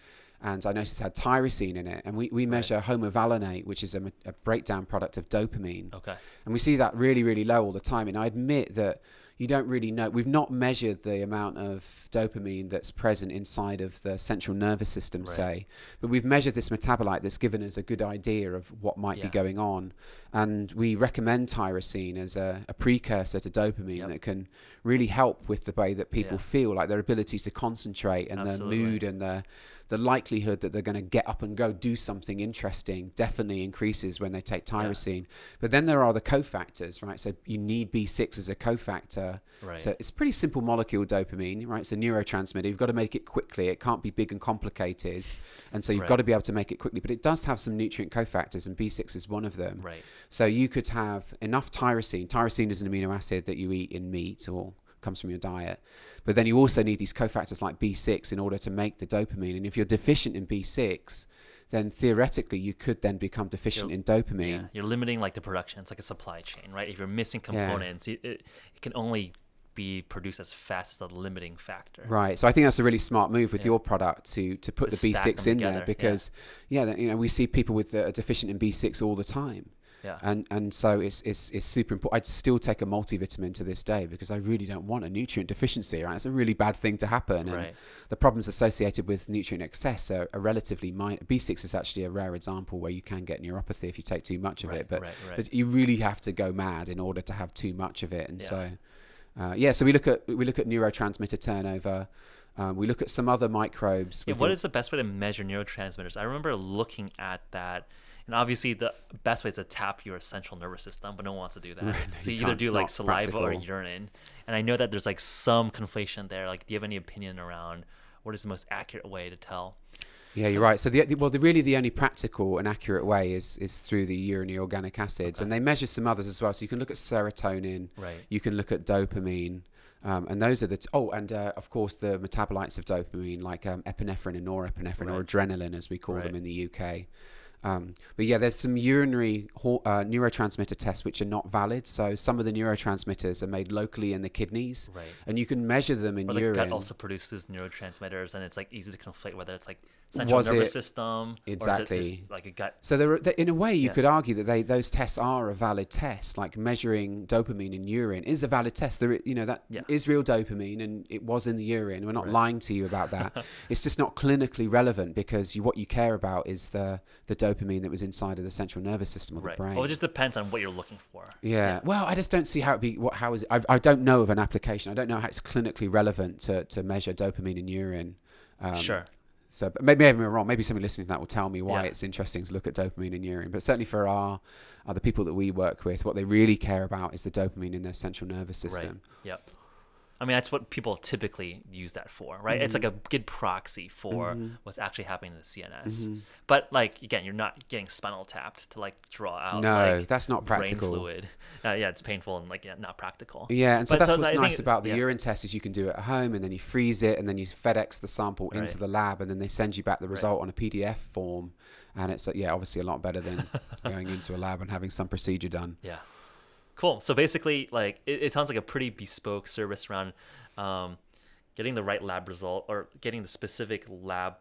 and I noticed it had tyrosine in it. And we, we measure right. homovalinate, which is a, a breakdown product of dopamine. Okay. And we see that really, really low all the time. And I admit that you don't really know. We've not measured the amount of dopamine that's present inside of the central nervous system, right. say. But we've measured this metabolite that's given us a good idea of what might yeah. be going on. And we recommend tyrosine as a, a precursor to dopamine yep. that can really help with the way that people yeah. feel, like their ability to concentrate and Absolutely. their mood and their... the likelihood that they're going to get up and go do something interesting definitely increases when they take tyrosine. Yeah. But then there are the cofactors, right? So you need B six as a cofactor. Right. So it's a pretty simple molecule, dopamine, right? It's a neurotransmitter. You've got to make it quickly. It can't be big and complicated. And so you've right. got to be able to make it quickly. But it does have some nutrient cofactors, and B six is one of them. Right. So you could have enough tyrosine. Tyrosine is an amino acid that you eat in meat or comes from your diet. But then you also need these cofactors like B six in order to make the dopamine. And if you're deficient in B six, then theoretically you could then become deficient you're, in dopamine. Yeah, you're limiting like the production. It's like a supply chain, right? If you're missing components, yeah. it, it, it can only be produced as fast as the limiting factor. Right. So I think that's a really smart move with yeah. your product to to put to the B six in together. There because, yeah. yeah, you know, we see people with uh, deficient in B six all the time. Yeah. And and so it's it's it's super important. I'd still take a multivitamin to this day because I really don't want a nutrient deficiency. Right, it's a really bad thing to happen. Right. And the problems associated with nutrient excess are, are relatively minor. B six is actually a rare example where you can get neuropathy if you take too much of right, it. But, right, right. but you really have to go mad in order to have too much of it. And yeah. so uh, yeah, so we look at we look at neurotransmitter turnover. Um, we look at some other microbes. Yeah, what is the best way to measure neurotransmitters? I remember looking at that. And obviously, the best way is to tap your central nervous system, but no one wants to do that. Right, so you either do like saliva practical. Or urine. And I know that there's like some conflation there. Like, do you have any opinion around what is the most accurate way to tell? Yeah, so, you're right. So, the, well, the, really the only practical and accurate way is is through the urinary organic acids. Okay. And they measure some others as well. So you can look at serotonin. Right. You can look at dopamine. Um, and those are the, t oh, and uh, of course, the metabolites of dopamine, like um, epinephrine and norepinephrine, right. or adrenaline, as we call right. them in the U K. Um, but yeah, there's some urinary uh, neurotransmitter tests which are not valid. So some of the neurotransmitters are made locally in the kidneys, right. and you can measure them in or the urine. Gut also produces neurotransmitters, and it's like easy to conflate whether it's like central was nervous it, system exactly or is it just like a gut. So there, are, there in a way, you yeah. could argue that they those tests are a valid test. Like measuring dopamine in urine is a valid test. There, you know, that yeah. is real dopamine, and it was in the urine. We're not right. lying to you about that. It's just not clinically relevant because you, what you care about is the the dopamine. dopamine that was inside of the central nervous system or right. the brain. Well, it just depends on what you're looking for. Yeah. yeah. Well, I just don't see how it'd be, what, how is it? I, I don't know of an application. I don't know how it's clinically relevant to, to measure dopamine in urine. Um, sure. So maybe I'm wrong. Maybe somebody listening to that will tell me why yeah. it's interesting to look at dopamine in urine. But certainly for our, uh, the people that we work with, what they really care about is the dopamine in their central nervous system. Right. Yep. I mean, that's what people typically use that for, right? Mm-hmm. It's like a good proxy for mm-hmm. what's actually happening in the C N S. Mm-hmm. But like, again, you're not getting spinal tapped to like draw out. No, like, that's not practical. Brain fluid. Uh, yeah, it's painful and like yeah, not practical. Yeah, and so but that's so what's nice about the yeah. urine test is you can do it at home and then you freeze it and then you FedEx the sample right. into the lab and then they send you back the result right. on a P D F form. And it's, yeah, obviously a lot better than going into a lab and having some procedure done. Yeah. Cool. So basically, like it, it sounds like a pretty bespoke service around um, getting the right lab result or getting the specific lab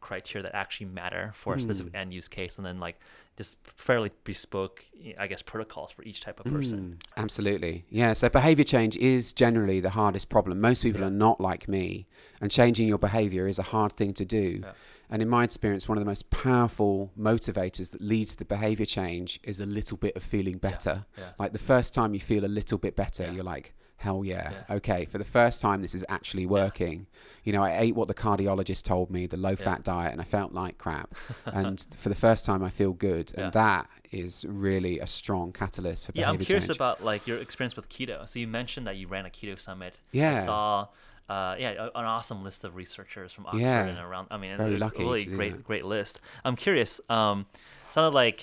criteria that actually matter for mm. a specific end use case, and then like just fairly bespoke, I guess, protocols for each type of person. Mm, absolutely. Yeah. So behavior change is generally the hardest problem. Most people yeah. are not like me, and changing your behavior is a hard thing to do. Yeah. And in my experience, one of the most powerful motivators that leads to behavior change is a little bit of feeling better. Yeah. Yeah. Like the first time you feel a little bit better, yeah. you're like, hell yeah. yeah. Okay. For the first time, this is actually working. Yeah. You know, I ate what the cardiologist told me, the low fat yeah. diet, and I felt like crap. And for the first time I feel good. And yeah. that is really a strong catalyst for behavior change. Yeah. I'm curious change. about like your experience with keto. So you mentioned that you ran a keto summit. Yeah. I saw Uh, yeah, an awesome list of researchers from Oxford yeah. and around. I mean, a really great, that. great list. I'm curious. Um, sounded like,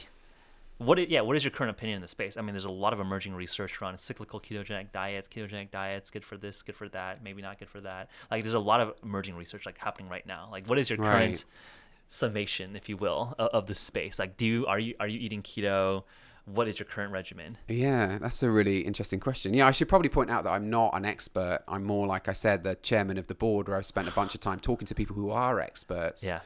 what? Is, yeah, what is your current opinion in the space? I mean, there's a lot of emerging research around cyclical ketogenic diets, ketogenic diets, good for this, good for that, maybe not good for that. Like, there's a lot of emerging research like happening right now. Like, what is your current right. summation, if you will, of, of the space? Like, do you are you are you eating keto? What is your current regimen? Yeah, that's a really interesting question. Yeah, I should probably point out that I'm not an expert. I'm more, like I said, the chairman of the board where I've spent a bunch of time talking to people who are experts. Yeah.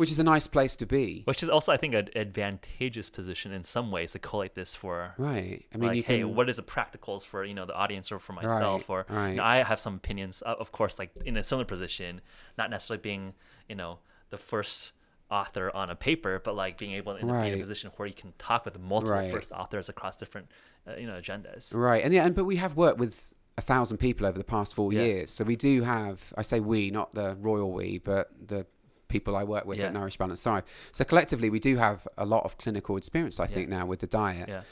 Which is a nice place to be. Which is also, I think, an advantageous position in some ways to collate this for. Right. I mean, like, you can, hey, what is the practicals for, you know, the audience or for myself? Right, or right. You know, I have some opinions, of course, like in a similar position, not necessarily being, you know, the first author on a paper, but like being able to right. be in a position where you can talk with multiple right. first authors across different uh, you know agendas. Right. And yeah, and but we have worked with a thousand people over the past four yeah. years, so we do have, I say we, not the royal we, but the people I work with yeah. at Nourish Balance Thrive. So collectively we do have a lot of clinical experience, I yeah. think, now with the diet. Yeah.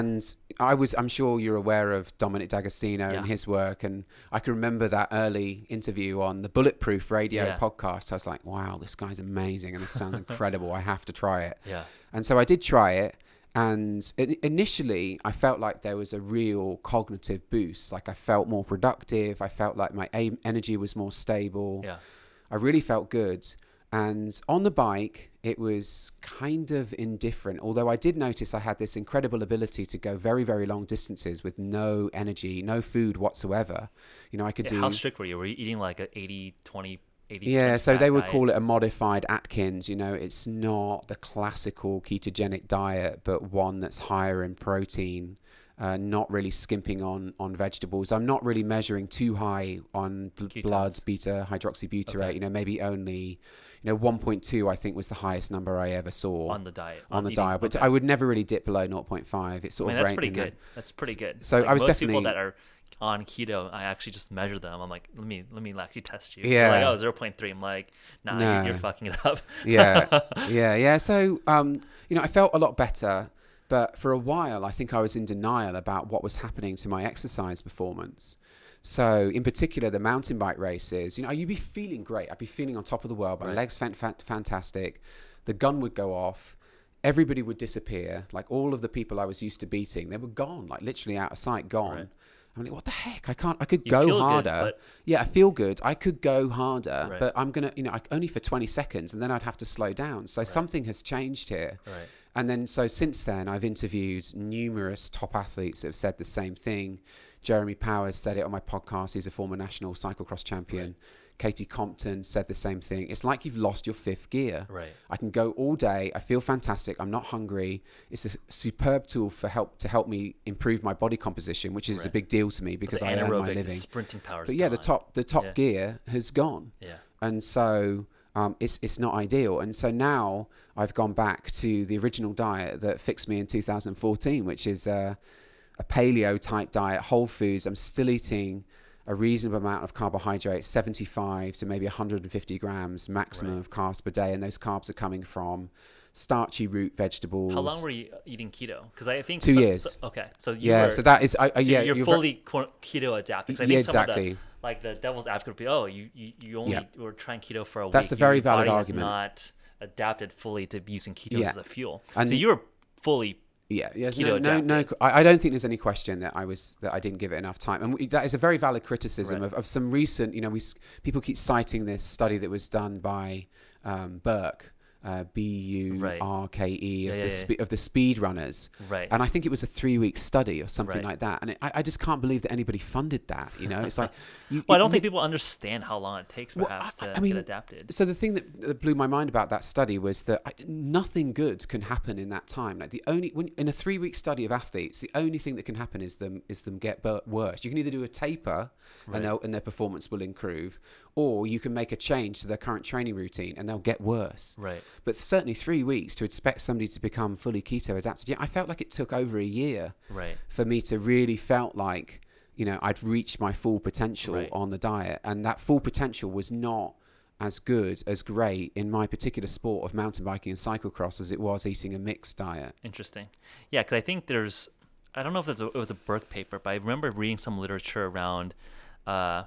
And I was, I'm sure you're aware of Dominic D'Agostino yeah. and his work. And I can remember that early interview on the Bulletproof Radio yeah. podcast. I was like, wow, this guy's amazing. And this sounds incredible. I have to try it. Yeah. And so I did try it. And initially, I felt like there was a real cognitive boost. Like I felt more productive. I felt like my aim, energy was more stable. Yeah. I really felt good. And on the bike, it was kind of indifferent. Although I did notice I had this incredible ability to go very, very long distances with no energy, no food whatsoever. You know, I could yeah, do... How strict were you? Were you eating like an eighty, twenty... Yeah, so they would diet. call it a modified Atkins. You know, it's not the classical ketogenic diet, but one that's higher in protein, uh, not really skimping on, on vegetables. I'm not really measuring too high on bl Ketones. blood beta-hydroxybutyrate, okay. you know, maybe only, you know, one point two I think was the highest number I ever saw. On the diet. On, on the eating, diet, but okay. I would never really dip below zero point five. It's sort I mean, of that's pretty good. That. That's pretty good. So like I was most definitely... people that are... on keto, I actually just measure them. I'm like, let me let me actually test you. Yeah. Like, oh, zero point three. I'm like, nah, no. you're, you're fucking it up. yeah, yeah, yeah. So, um, you know, I felt a lot better, but for a while, I think I was in denial about what was happening to my exercise performance. So, in particular, the mountain bike races. You know, you'd be feeling great. I'd be feeling on top of the world. My right. legs felt fantastic. The gun would go off. Everybody would disappear. Like all of the people I was used to beating, they were gone. Like literally out of sight, gone. Right. I'm like, what the heck? I can't, I could you go harder. Good, yeah, I feel good. I could go harder, right. but I'm going to, you know, I, only for twenty seconds and then I'd have to slow down. So right. something has changed here. Right. And then, so since then I've interviewed numerous top athletes that have said the same thing. Jeremy Powers said it on my podcast. He's a former national cyclocross champion. Right. Katie Compton said the same thing. It's like you've lost your fifth gear. Right. I can go all day. I feel fantastic. I'm not hungry. It's a superb tool for help to help me improve my body composition, which is right. a big deal to me because I earn my living. The sprinting power is But yeah, gone. the top the top yeah. gear has gone. Yeah. And so um, it's it's not ideal. And so now I've gone back to the original diet that fixed me in two thousand fourteen, which is uh, a paleo type diet, whole foods. I'm still eating a reasonable amount of carbohydrates, seventy-five to maybe one hundred fifty grams maximum right. of carbs per day. And those carbs are coming from starchy root vegetables. How long were you eating keto? Because I think two so, years. So, okay. So you yeah, were, so that is, I, I, so yeah, you're, you're fully keto adapted. I yeah, think exactly. The, like the devil's advocate would be, oh, you, you, you only yeah. were trying keto for a That's week. That's a very Your valid body argument. Not adapted fully to using keto yeah. as a fuel. And so you were fully Yeah, yes, no, no, no. I, I don't think there's any question that I was that I didn't give it enough time, and we, that is a very valid criticism right. of, of some recent. You know, we people keep citing this study that was done by um, Burke, uh, B U R K E, of yeah, the yeah, yeah. of the speed runners, right? And I think it was a three week study or something right. like that. And it, I, I just can't believe that anybody funded that. You know, it's like, you, well, it, I don't think people understand how long it takes perhaps well, I, to I mean, get adapted. So the thing that, that blew my mind about that study was that I, nothing good can happen in that time. Like the only when, in a three week study of athletes, the only thing that can happen is them is them get worse. You can either do a taper right. and and their performance will improve, or you can make a change to their current training routine and they'll get worse. Right. But certainly three weeks to expect somebody to become fully keto adapted. Yeah, I felt like it took over a year right. for me to really felt like, you know, I'd reached my full potential right. on the diet. And that full potential was not as good, as great in my particular sport of mountain biking and cyclocross as it was eating a mixed diet. Interesting. Yeah, because I think there's, I don't know if it's a, it was a Burke paper, but I remember reading some literature around, uh,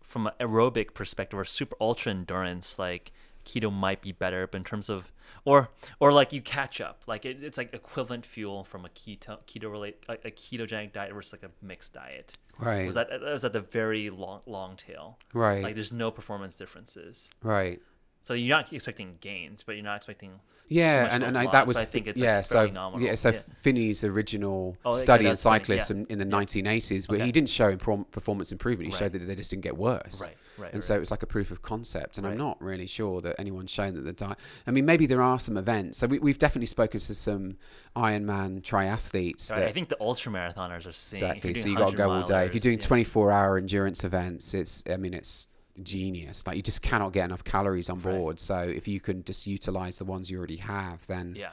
from an aerobic perspective or super ultra endurance, like, keto might be better, but in terms of or or like you catch up, like it, it's like equivalent fuel from a keto keto relate like a ketogenic diet versus like a mixed diet. Right. Was that was at the very long long tail. Right. Like there's no performance differences. Right. So you're not expecting gains, but you're not expecting yeah, so and and I, that was so I think it's yeah, like so phenomenal. yeah, so yeah. Finney's original oh, study yeah, in cyclists yeah. in, in the yeah. nineteen eighties, where okay. he didn't show performance improvement. He right. showed that they just didn't get worse. Right, right. And right. so it was like a proof of concept. And right. I'm not really sure that anyone's shown that the diet. I mean, maybe there are some events. So we, we've definitely spoken to some Ironman triathletes. Right. That, I think the ultramarathoners are seeing exactly. So you got to go all day. If you're doing twenty-four hour yeah. endurance events, it's I mean it's. genius. Like you just cannot get enough calories on board. Right. So if you can just utilize the ones you already have, then yeah.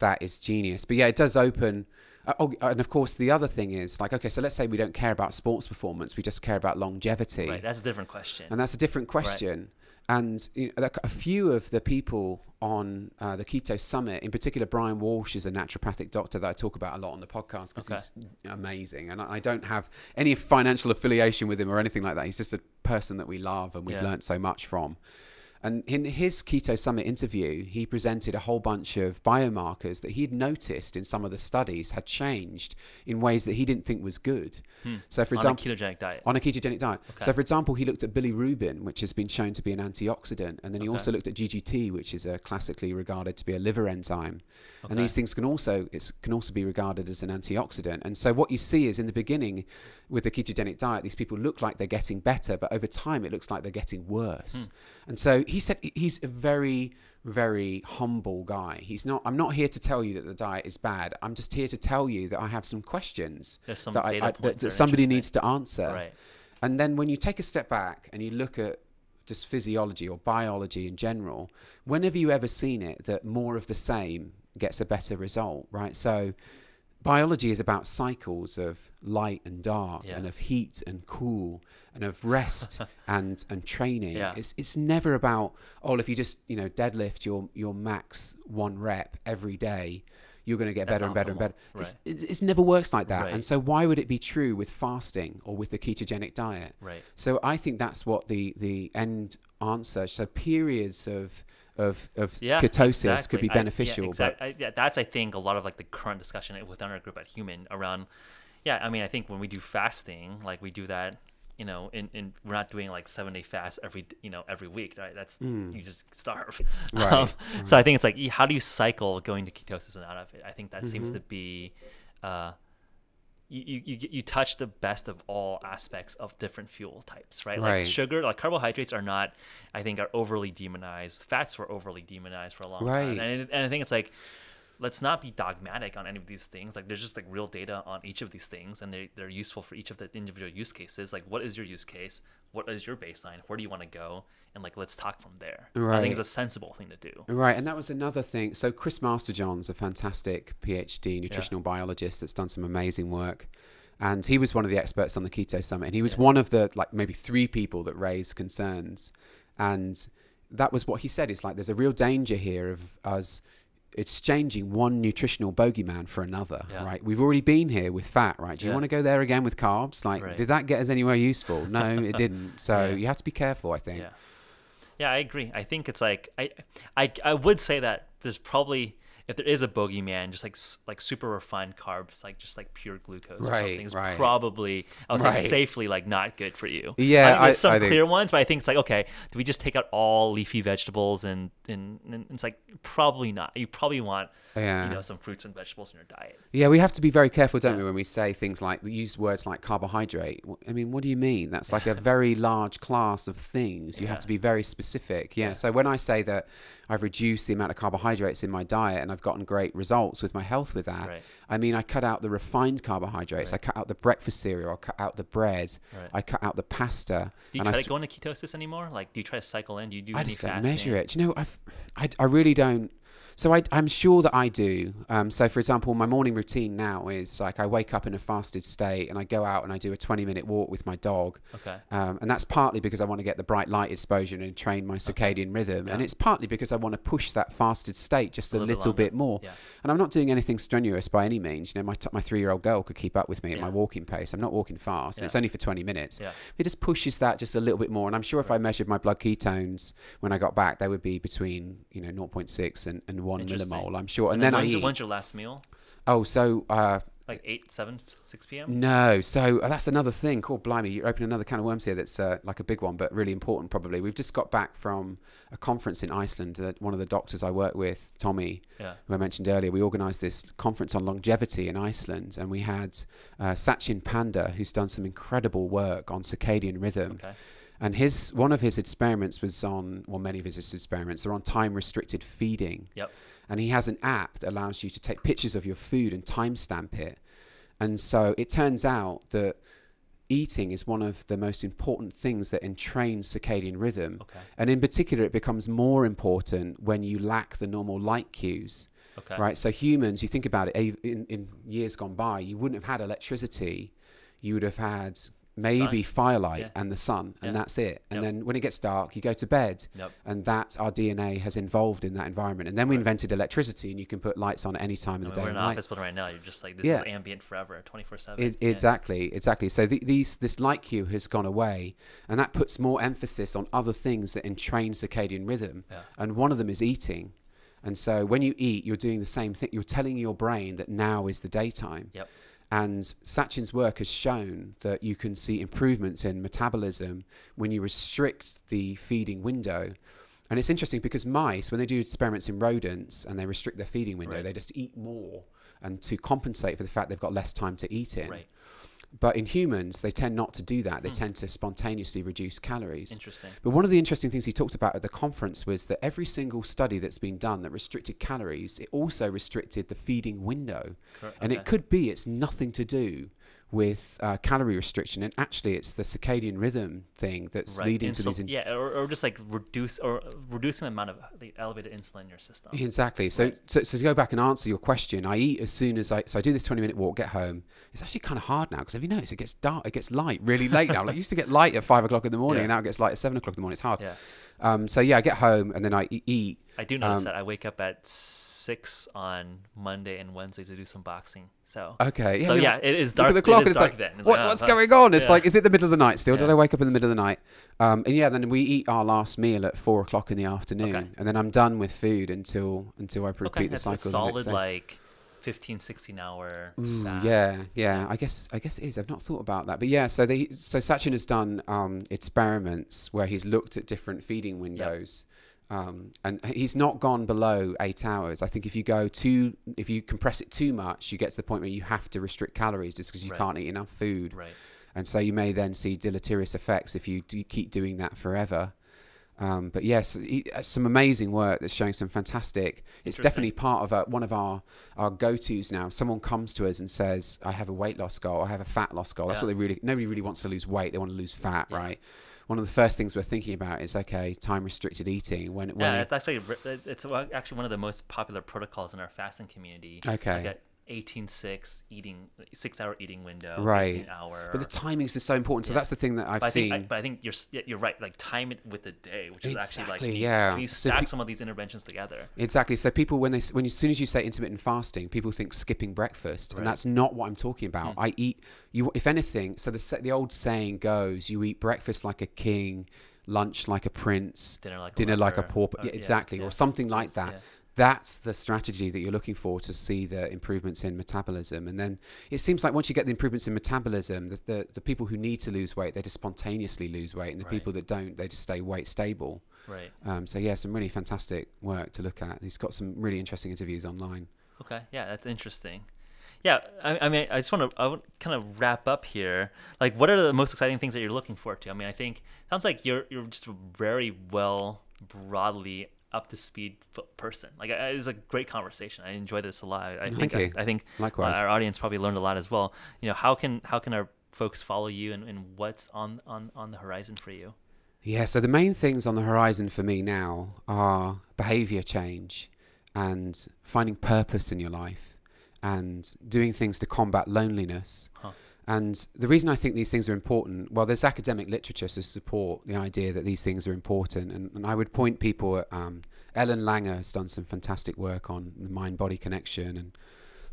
that is genius. But yeah, it does open. Uh, oh, and of course the other thing is like, okay, so let's say we don't care about sports performance. We just care about longevity. Right. That's a different question. And that's a different question. Right. And you know, a few of the people on uh, the Keto Summit, in particular, Brian Walsh is a naturopathic doctor that I talk about a lot on the podcast because okay. he's amazing. And I, I don't have any financial affiliation with him or anything like that. He's just a person that we love and we've yeah. learned so much from. And in his Keto Summit interview, he presented a whole bunch of biomarkers that he'd noticed in some of the studies had changed in ways that he didn't think was good. Hmm. So for example, on a ketogenic diet. On a ketogenic diet. Okay. So for example, he looked at bilirubin, which has been shown to be an antioxidant. And then he okay. also looked at G G T, which is a classically regarded to be a liver enzyme. Okay. And these things can also, it's, can also be regarded as an antioxidant. And so what you see is in the beginning with the ketogenic diet, these people look like they're getting better, but over time it looks like they're getting worse. Hmm. And so he said he's a very, very humble guy. He's not, I'm not here to tell you that the diet is bad. I'm just here to tell you that I have some questions some that, I, I, that, that somebody needs to answer. Right. And then when you take a step back and you look at just physiology or biology in general, when have you ever seen it that more of the same gets a better result, right? So biology is about cycles of light and dark, yeah. and of heat and cool, and of rest and and training. Yeah. It's it's never about, oh, if you just you know deadlift your your max one rep every day, you're going to get That's better and better and better. Right. It's, it it's never works like that. Right. And so why would it be true with fasting or with the ketogenic diet? Right. So I think that's what the the end answer. So periods of of of yeah, ketosis exactly. could be beneficial. I, yeah, exactly. I, yeah, that's I think a lot of like the current discussion within our group at Human around. Yeah, I mean, I think when we do fasting, like we do that, you know, in, in we're not doing like seven day fast every, you know, every week, right? That's, mm. you just starve. Right. Um, right. So I think it's like, how do you cycle going to ketosis and out of it? I think that mm-hmm. seems to be, uh, you, you, you touch the best of all aspects of different fuel types, right? Right. Like sugar, like carbohydrates are not, I think are overly demonized. Fats were overly demonized for a long right. time. And, and I think it's like, let's not be dogmatic on any of these things. Like there's just like real data on each of these things, and they, they're useful for each of the individual use cases. Like what is your use case? What is your baseline? Where do you want to go? And like, let's talk from there. Right. I think it's a sensible thing to do. Right. And that was another thing. So Chris Masterjohn's a fantastic PhD nutritional yeah. biologist that's done some amazing work. And he was one of the experts on the Keto Summit. And he was yeah. one of the like maybe three people that raised concerns. And that was what he said. It's like, there's a real danger here of us exchanging one nutritional bogeyman for another, yeah. right? We've already been here with fat, right? Do you yeah. want to go there again with carbs? Like, right. did that get us anywhere useful? No, it didn't. So yeah. you have to be careful, I think. Yeah. yeah, I agree. I think it's like, I, I, I would say that there's probably, if there is a bogeyman, just like like super refined carbs, like just like pure glucose right, or something is right. probably, I would right. say safely like not good for you. Yeah, I think there's I, some I clear think... ones, but I think it's like, okay, do we just take out all leafy vegetables? And, and, and it's like, probably not. You probably want yeah. you know, some fruits and vegetables in your diet. Yeah, we have to be very careful, don't yeah. we, when we say things like, use words like carbohydrate. I mean, what do you mean? That's like a very large class of things. You yeah. have to be very specific. Yeah, yeah. So when I say that I've reduced the amount of carbohydrates in my diet and I've gotten great results with my health with that. Right. I mean, I cut out the refined carbohydrates. Right. I cut out the breakfast cereal. I cut out the bread. Right. I cut out the pasta. Do you and try I to go into ketosis anymore? Like, do you try to cycle in? Do you do I any just don't measure it. You know, I've, I, I really don't. So I, I'm sure that I do. Um, so for example, my morning routine now is like I wake up in a fasted state and I go out and I do a twenty minute walk with my dog. Okay. Um, and that's partly because I want to get the bright light exposure and train my circadian okay. rhythm. Yeah. And it's partly because I want to push that fasted state just a, a little, little bit more. Yeah. And I'm not doing anything strenuous by any means. You know, my, t my three-year-old girl could keep up with me yeah. at my walking pace. I'm not walking fast yeah. and it's only for twenty minutes. Yeah. It just pushes that just a little bit more. And I'm sure if right. I measured my blood ketones when I got back, they would be between, you know, zero point six and, and one millimole, I'm sure. And, and then, then I eat. When's your last meal? Oh, so uh, like eight, seven, six p.m. No, so uh, that's another thing called blimey. You're opening another can of worms here. That's uh, like a big one, but really important. Probably we've just got back from a conference in Iceland. That one of the doctors I work with, Tommy, yeah. who I mentioned earlier, we organised this conference on longevity in Iceland, and we had uh, Sachin Panda, who's done some incredible work on circadian rhythm. Okay. And his one of his experiments was on, well, many of his experiments are on time-restricted feeding. Yep. And he has an app that allows you to take pictures of your food and timestamp it. And so it turns out that eating is one of the most important things that entrains circadian rhythm. Okay. And in particular, it becomes more important when you lack the normal light cues. Okay. Right? So humans, you think about it, in, in years gone by, you wouldn't have had electricity. You would have had maybe sun. firelight yeah. and the sun, and yeah. that's it. And yep. then when it gets dark, you go to bed. Yep. And that's our D N A has evolved in that environment. And then we right. invented electricity, and you can put lights on at any time of I mean, the day. We're in an office building right now. You're just like, this yeah. is ambient forever, twenty-four seven. It, yeah. Exactly, exactly. So the, these, this light cue has gone away, and that puts more emphasis on other things that entrain circadian rhythm. Yeah. And one of them is eating. And so when you eat, you're doing the same thing. You're telling your brain that now is the daytime. Yep. And Sachin's work has shown that you can see improvements in metabolism when you restrict the feeding window. And it's interesting because mice, when they do experiments in rodents and they restrict their feeding window, right. they just eat more and to compensate for the fact they've got less time to eat in. Right. But in humans, they tend not to do that. They mm. tend to spontaneously reduce calories. Interesting. But one of the interesting things he talked about at the conference was that every single study that's been done that restricted calories, it also restricted the feeding window. Correct. And okay. it could be it's nothing to do with uh, calorie restriction, and actually it's the circadian rhythm thing that's right. leading Insul to these... Yeah, or, or just like reduce or reducing the amount of the elevated insulin in your system. Exactly. So, right. so so to go back and answer your question, I eat as soon as I... So I do this twenty minute walk, get home. It's actually kind of hard now, because have you noticed it gets dark, it gets light really late now. Like, I used to get light at five o'clock in the morning, yeah. and now it gets light at seven o'clock in the morning. It's hard. Yeah. Um, so yeah, I get home and then I eat. I do notice um, that I wake up at... six on Monday and Wednesday to do some boxing. So okay, yeah, so yeah, like, it is dark. Look at the clock. It is dark, it's like, then. It's what, like, oh, what's going on? It's yeah. like, is it the middle of the night still? Yeah. Did I wake up in the middle of the night? Um, and yeah, then we eat our last meal at four o'clock in the afternoon, okay. and then I'm done with food until until I repeat okay, the cycle. That's a solid like fifteen, sixteen hour. Ooh, yeah, yeah. I guess I guess it is. I've not thought about that, but yeah. So they so Sachin has done um, experiments where he's looked at different feeding windows. Yep. Um, and he's not gone below eight hours. I think if you go too, if you compress it too much, you get to the point where you have to restrict calories just because you right. can't eat enough food. Right. And so you may then see deleterious effects if you do keep doing that forever. Um, but yes, he, uh, some amazing work that's showing some fantastic. It's definitely part of a, one of our, our go-tos now. If someone comes to us and says, I have a weight loss goal, I have a fat loss goal. That's yeah. what they really, nobody really wants to lose weight. They want to lose fat, yeah. right? One of the first things we're thinking about is, okay, time restricted eating. When, when yeah, it's actually it's actually one of the most popular protocols in our fasting community. Okay. Like eighteen six eating, six hour eating window, right? Hour. But the timings is so important. So yeah. that's the thing that I've but I seen. Think, I, but I think you're you're right. Like time it with the day, which is exactly, actually like yeah. you stack so some of these interventions together. Exactly. So people, when they when as soon as you say intermittent fasting, people think skipping breakfast, right. and that's not what I'm talking about. Mm. I eat you if anything. So the the old saying goes, you eat breakfast like a king, lunch like a prince, dinner like dinner a like a pauper. Oh, yeah, exactly, yeah, yeah. or something like that. Yeah. That's the strategy that you're looking for to see the improvements in metabolism. And then it seems like once you get the improvements in metabolism, the, the, the people who need to lose weight, they just spontaneously lose weight. And the right. people that don't, they just stay weight stable. Right. Um, so yeah, some really fantastic work to look at. He's got some really interesting interviews online. Okay. Yeah, that's interesting. Yeah. I, I mean, I just want to kind of wrap up here. Like, what are the most exciting things that you're looking forward to? I mean, I think it sounds like you're, you're just very well broadly up to speed person. Like, it was a great conversation. I enjoyed this a lot. I think okay. I, I think likewise. Uh, our audience probably learned a lot as well. You know, how can how can our folks follow you, and, and what's on, on on the horizon for you? Yeah. So the main things on the horizon for me now are behavior change, and finding purpose in your life, and doing things to combat loneliness. Huh. And the reason I think these things are important, well, there's academic literature to support the idea that these things are important. And, and I would point people at um, Ellen Langer has done some fantastic work on the mind-body connection. And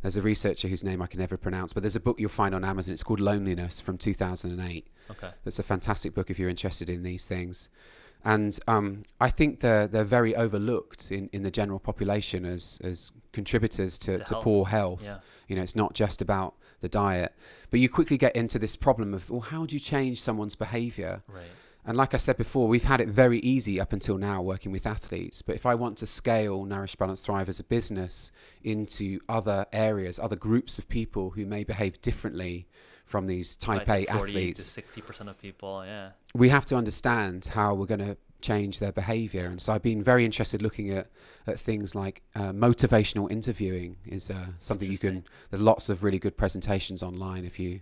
there's a researcher whose name I can never pronounce, but there's a book you'll find on Amazon. It's called Loneliness from two thousand eight. Okay. That's a fantastic book if you're interested in these things. And um, I think they're, they're very overlooked in, in the general population as, as contributors to, to, to health. poor health. Yeah. You know, it's not just about the diet, but you quickly get into this problem of, well, how do you change someone's behavior? Right. And like I said before, we've had it very easy up until now working with athletes. But if I want to scale Nourish Balance Thrive as a business into other areas, other groups of people who may behave differently from these type like A athletes, sixty percent of people, yeah, we have to understand how we're going to change their behavior. And so I've been very interested looking at, at things like uh, motivational interviewing is uh, something you can, there's lots of really good presentations online if you,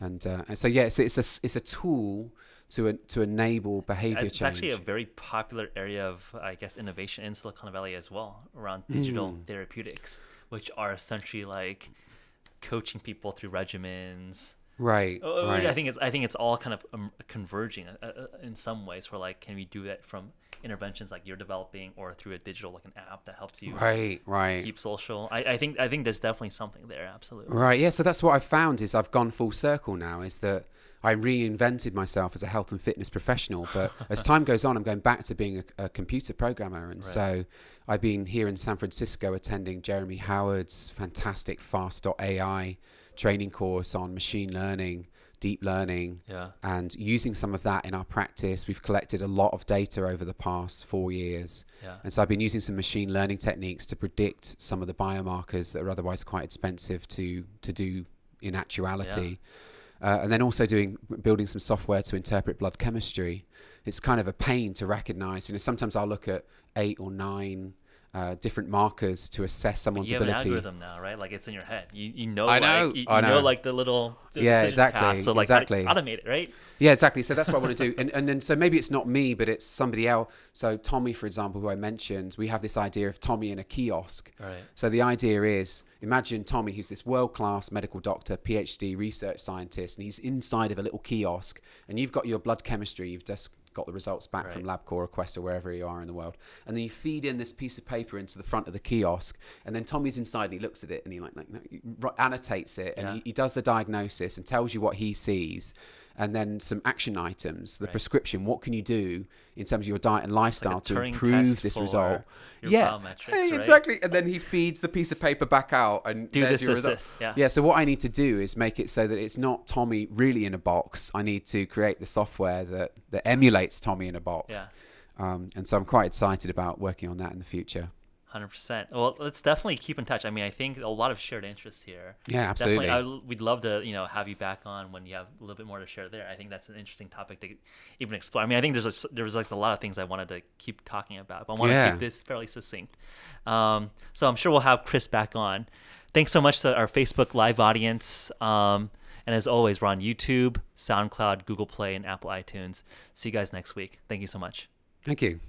and, uh, and so yeah, it's, it's, a, it's a tool to, a, to enable behavior it's change. It's actually a very popular area of, I guess, innovation in Silicon Valley as well, around digital mm. therapeutics, which are essentially like coaching people through regimens, Right, uh, right. I think it's I think it's all kind of um, converging uh, uh, in some ways. For like, can we do that from interventions like you're developing, or through a digital like an app that helps you right, right. keep social? I, I think I think there's definitely something there. Absolutely. Right. Yeah. So that's what I've found is I've gone full circle now. Is that I reinvented myself as a health and fitness professional, but as time goes on, I'm going back to being a, a computer programmer. And right. so I've been here in San Francisco attending Jeremy Howard's fantastic fast dot A I training course on machine learning, deep learning, yeah. and using some of that in our practice. We've collected a lot of data over the past four years. Yeah. And so I've been using some machine learning techniques to predict some of the biomarkers that are otherwise quite expensive to, to do in actuality. Yeah. Uh, and then also doing building some software to interpret blood chemistry. It's kind of a pain to recognize. You know, sometimes I'll look at eight or nine uh, different markers to assess someone's ability. You have ability. An algorithm now, right? Like it's in your head. You you know. I know. Like, you I know. know like the little the yeah exactly path. So like exactly automate it, right? Yeah, exactly. So that's what I want to do. And and then so maybe it's not me, but it's somebody else. So Tommy, for example, who I mentioned, we have this idea of Tommy in a kiosk. Right. So the idea is, imagine Tommy, who's this world-class medical doctor, P H D research scientist, and he's inside of a little kiosk, and you've got your blood chemistry, you've just got the results back right. from LabCorp or Quest or wherever you are in the world, and then you feed in this piece of paper into the front of the kiosk, and then Tommy's inside and he looks at it and he like, like he annotates it, and yeah. he, he does the diagnosis and tells you what he sees, and then some action items, the right. prescription, what can you do in terms of your diet and lifestyle like to improve this result? Yeah, hey, exactly. Right? And then he feeds the piece of paper back out and do there's this, your this, this. Yeah. yeah, so what I need to do is make it so that it's not Tommy really in a box. I need to create the software that, that emulates Tommy in a box. Yeah. Um, and so I'm quite excited about working on that in the future. one hundred percent. Well, let's definitely keep in touch. I mean, I think a lot of shared interest here. Yeah, absolutely. Definitely, I, we'd love to, you know, have you back on when you have a little bit more to share there. I think that's an interesting topic to even explore. I mean, I think there's a, there was like a lot of things I wanted to keep talking about, but I want yeah. to keep this fairly succinct. Um, so I'm sure we'll have Chris back on. Thanks so much to our Facebook Live audience. Um, and as always, we're on YouTube, SoundCloud, Google Play, and Apple iTunes. See you guys next week. Thank you so much. Thank you.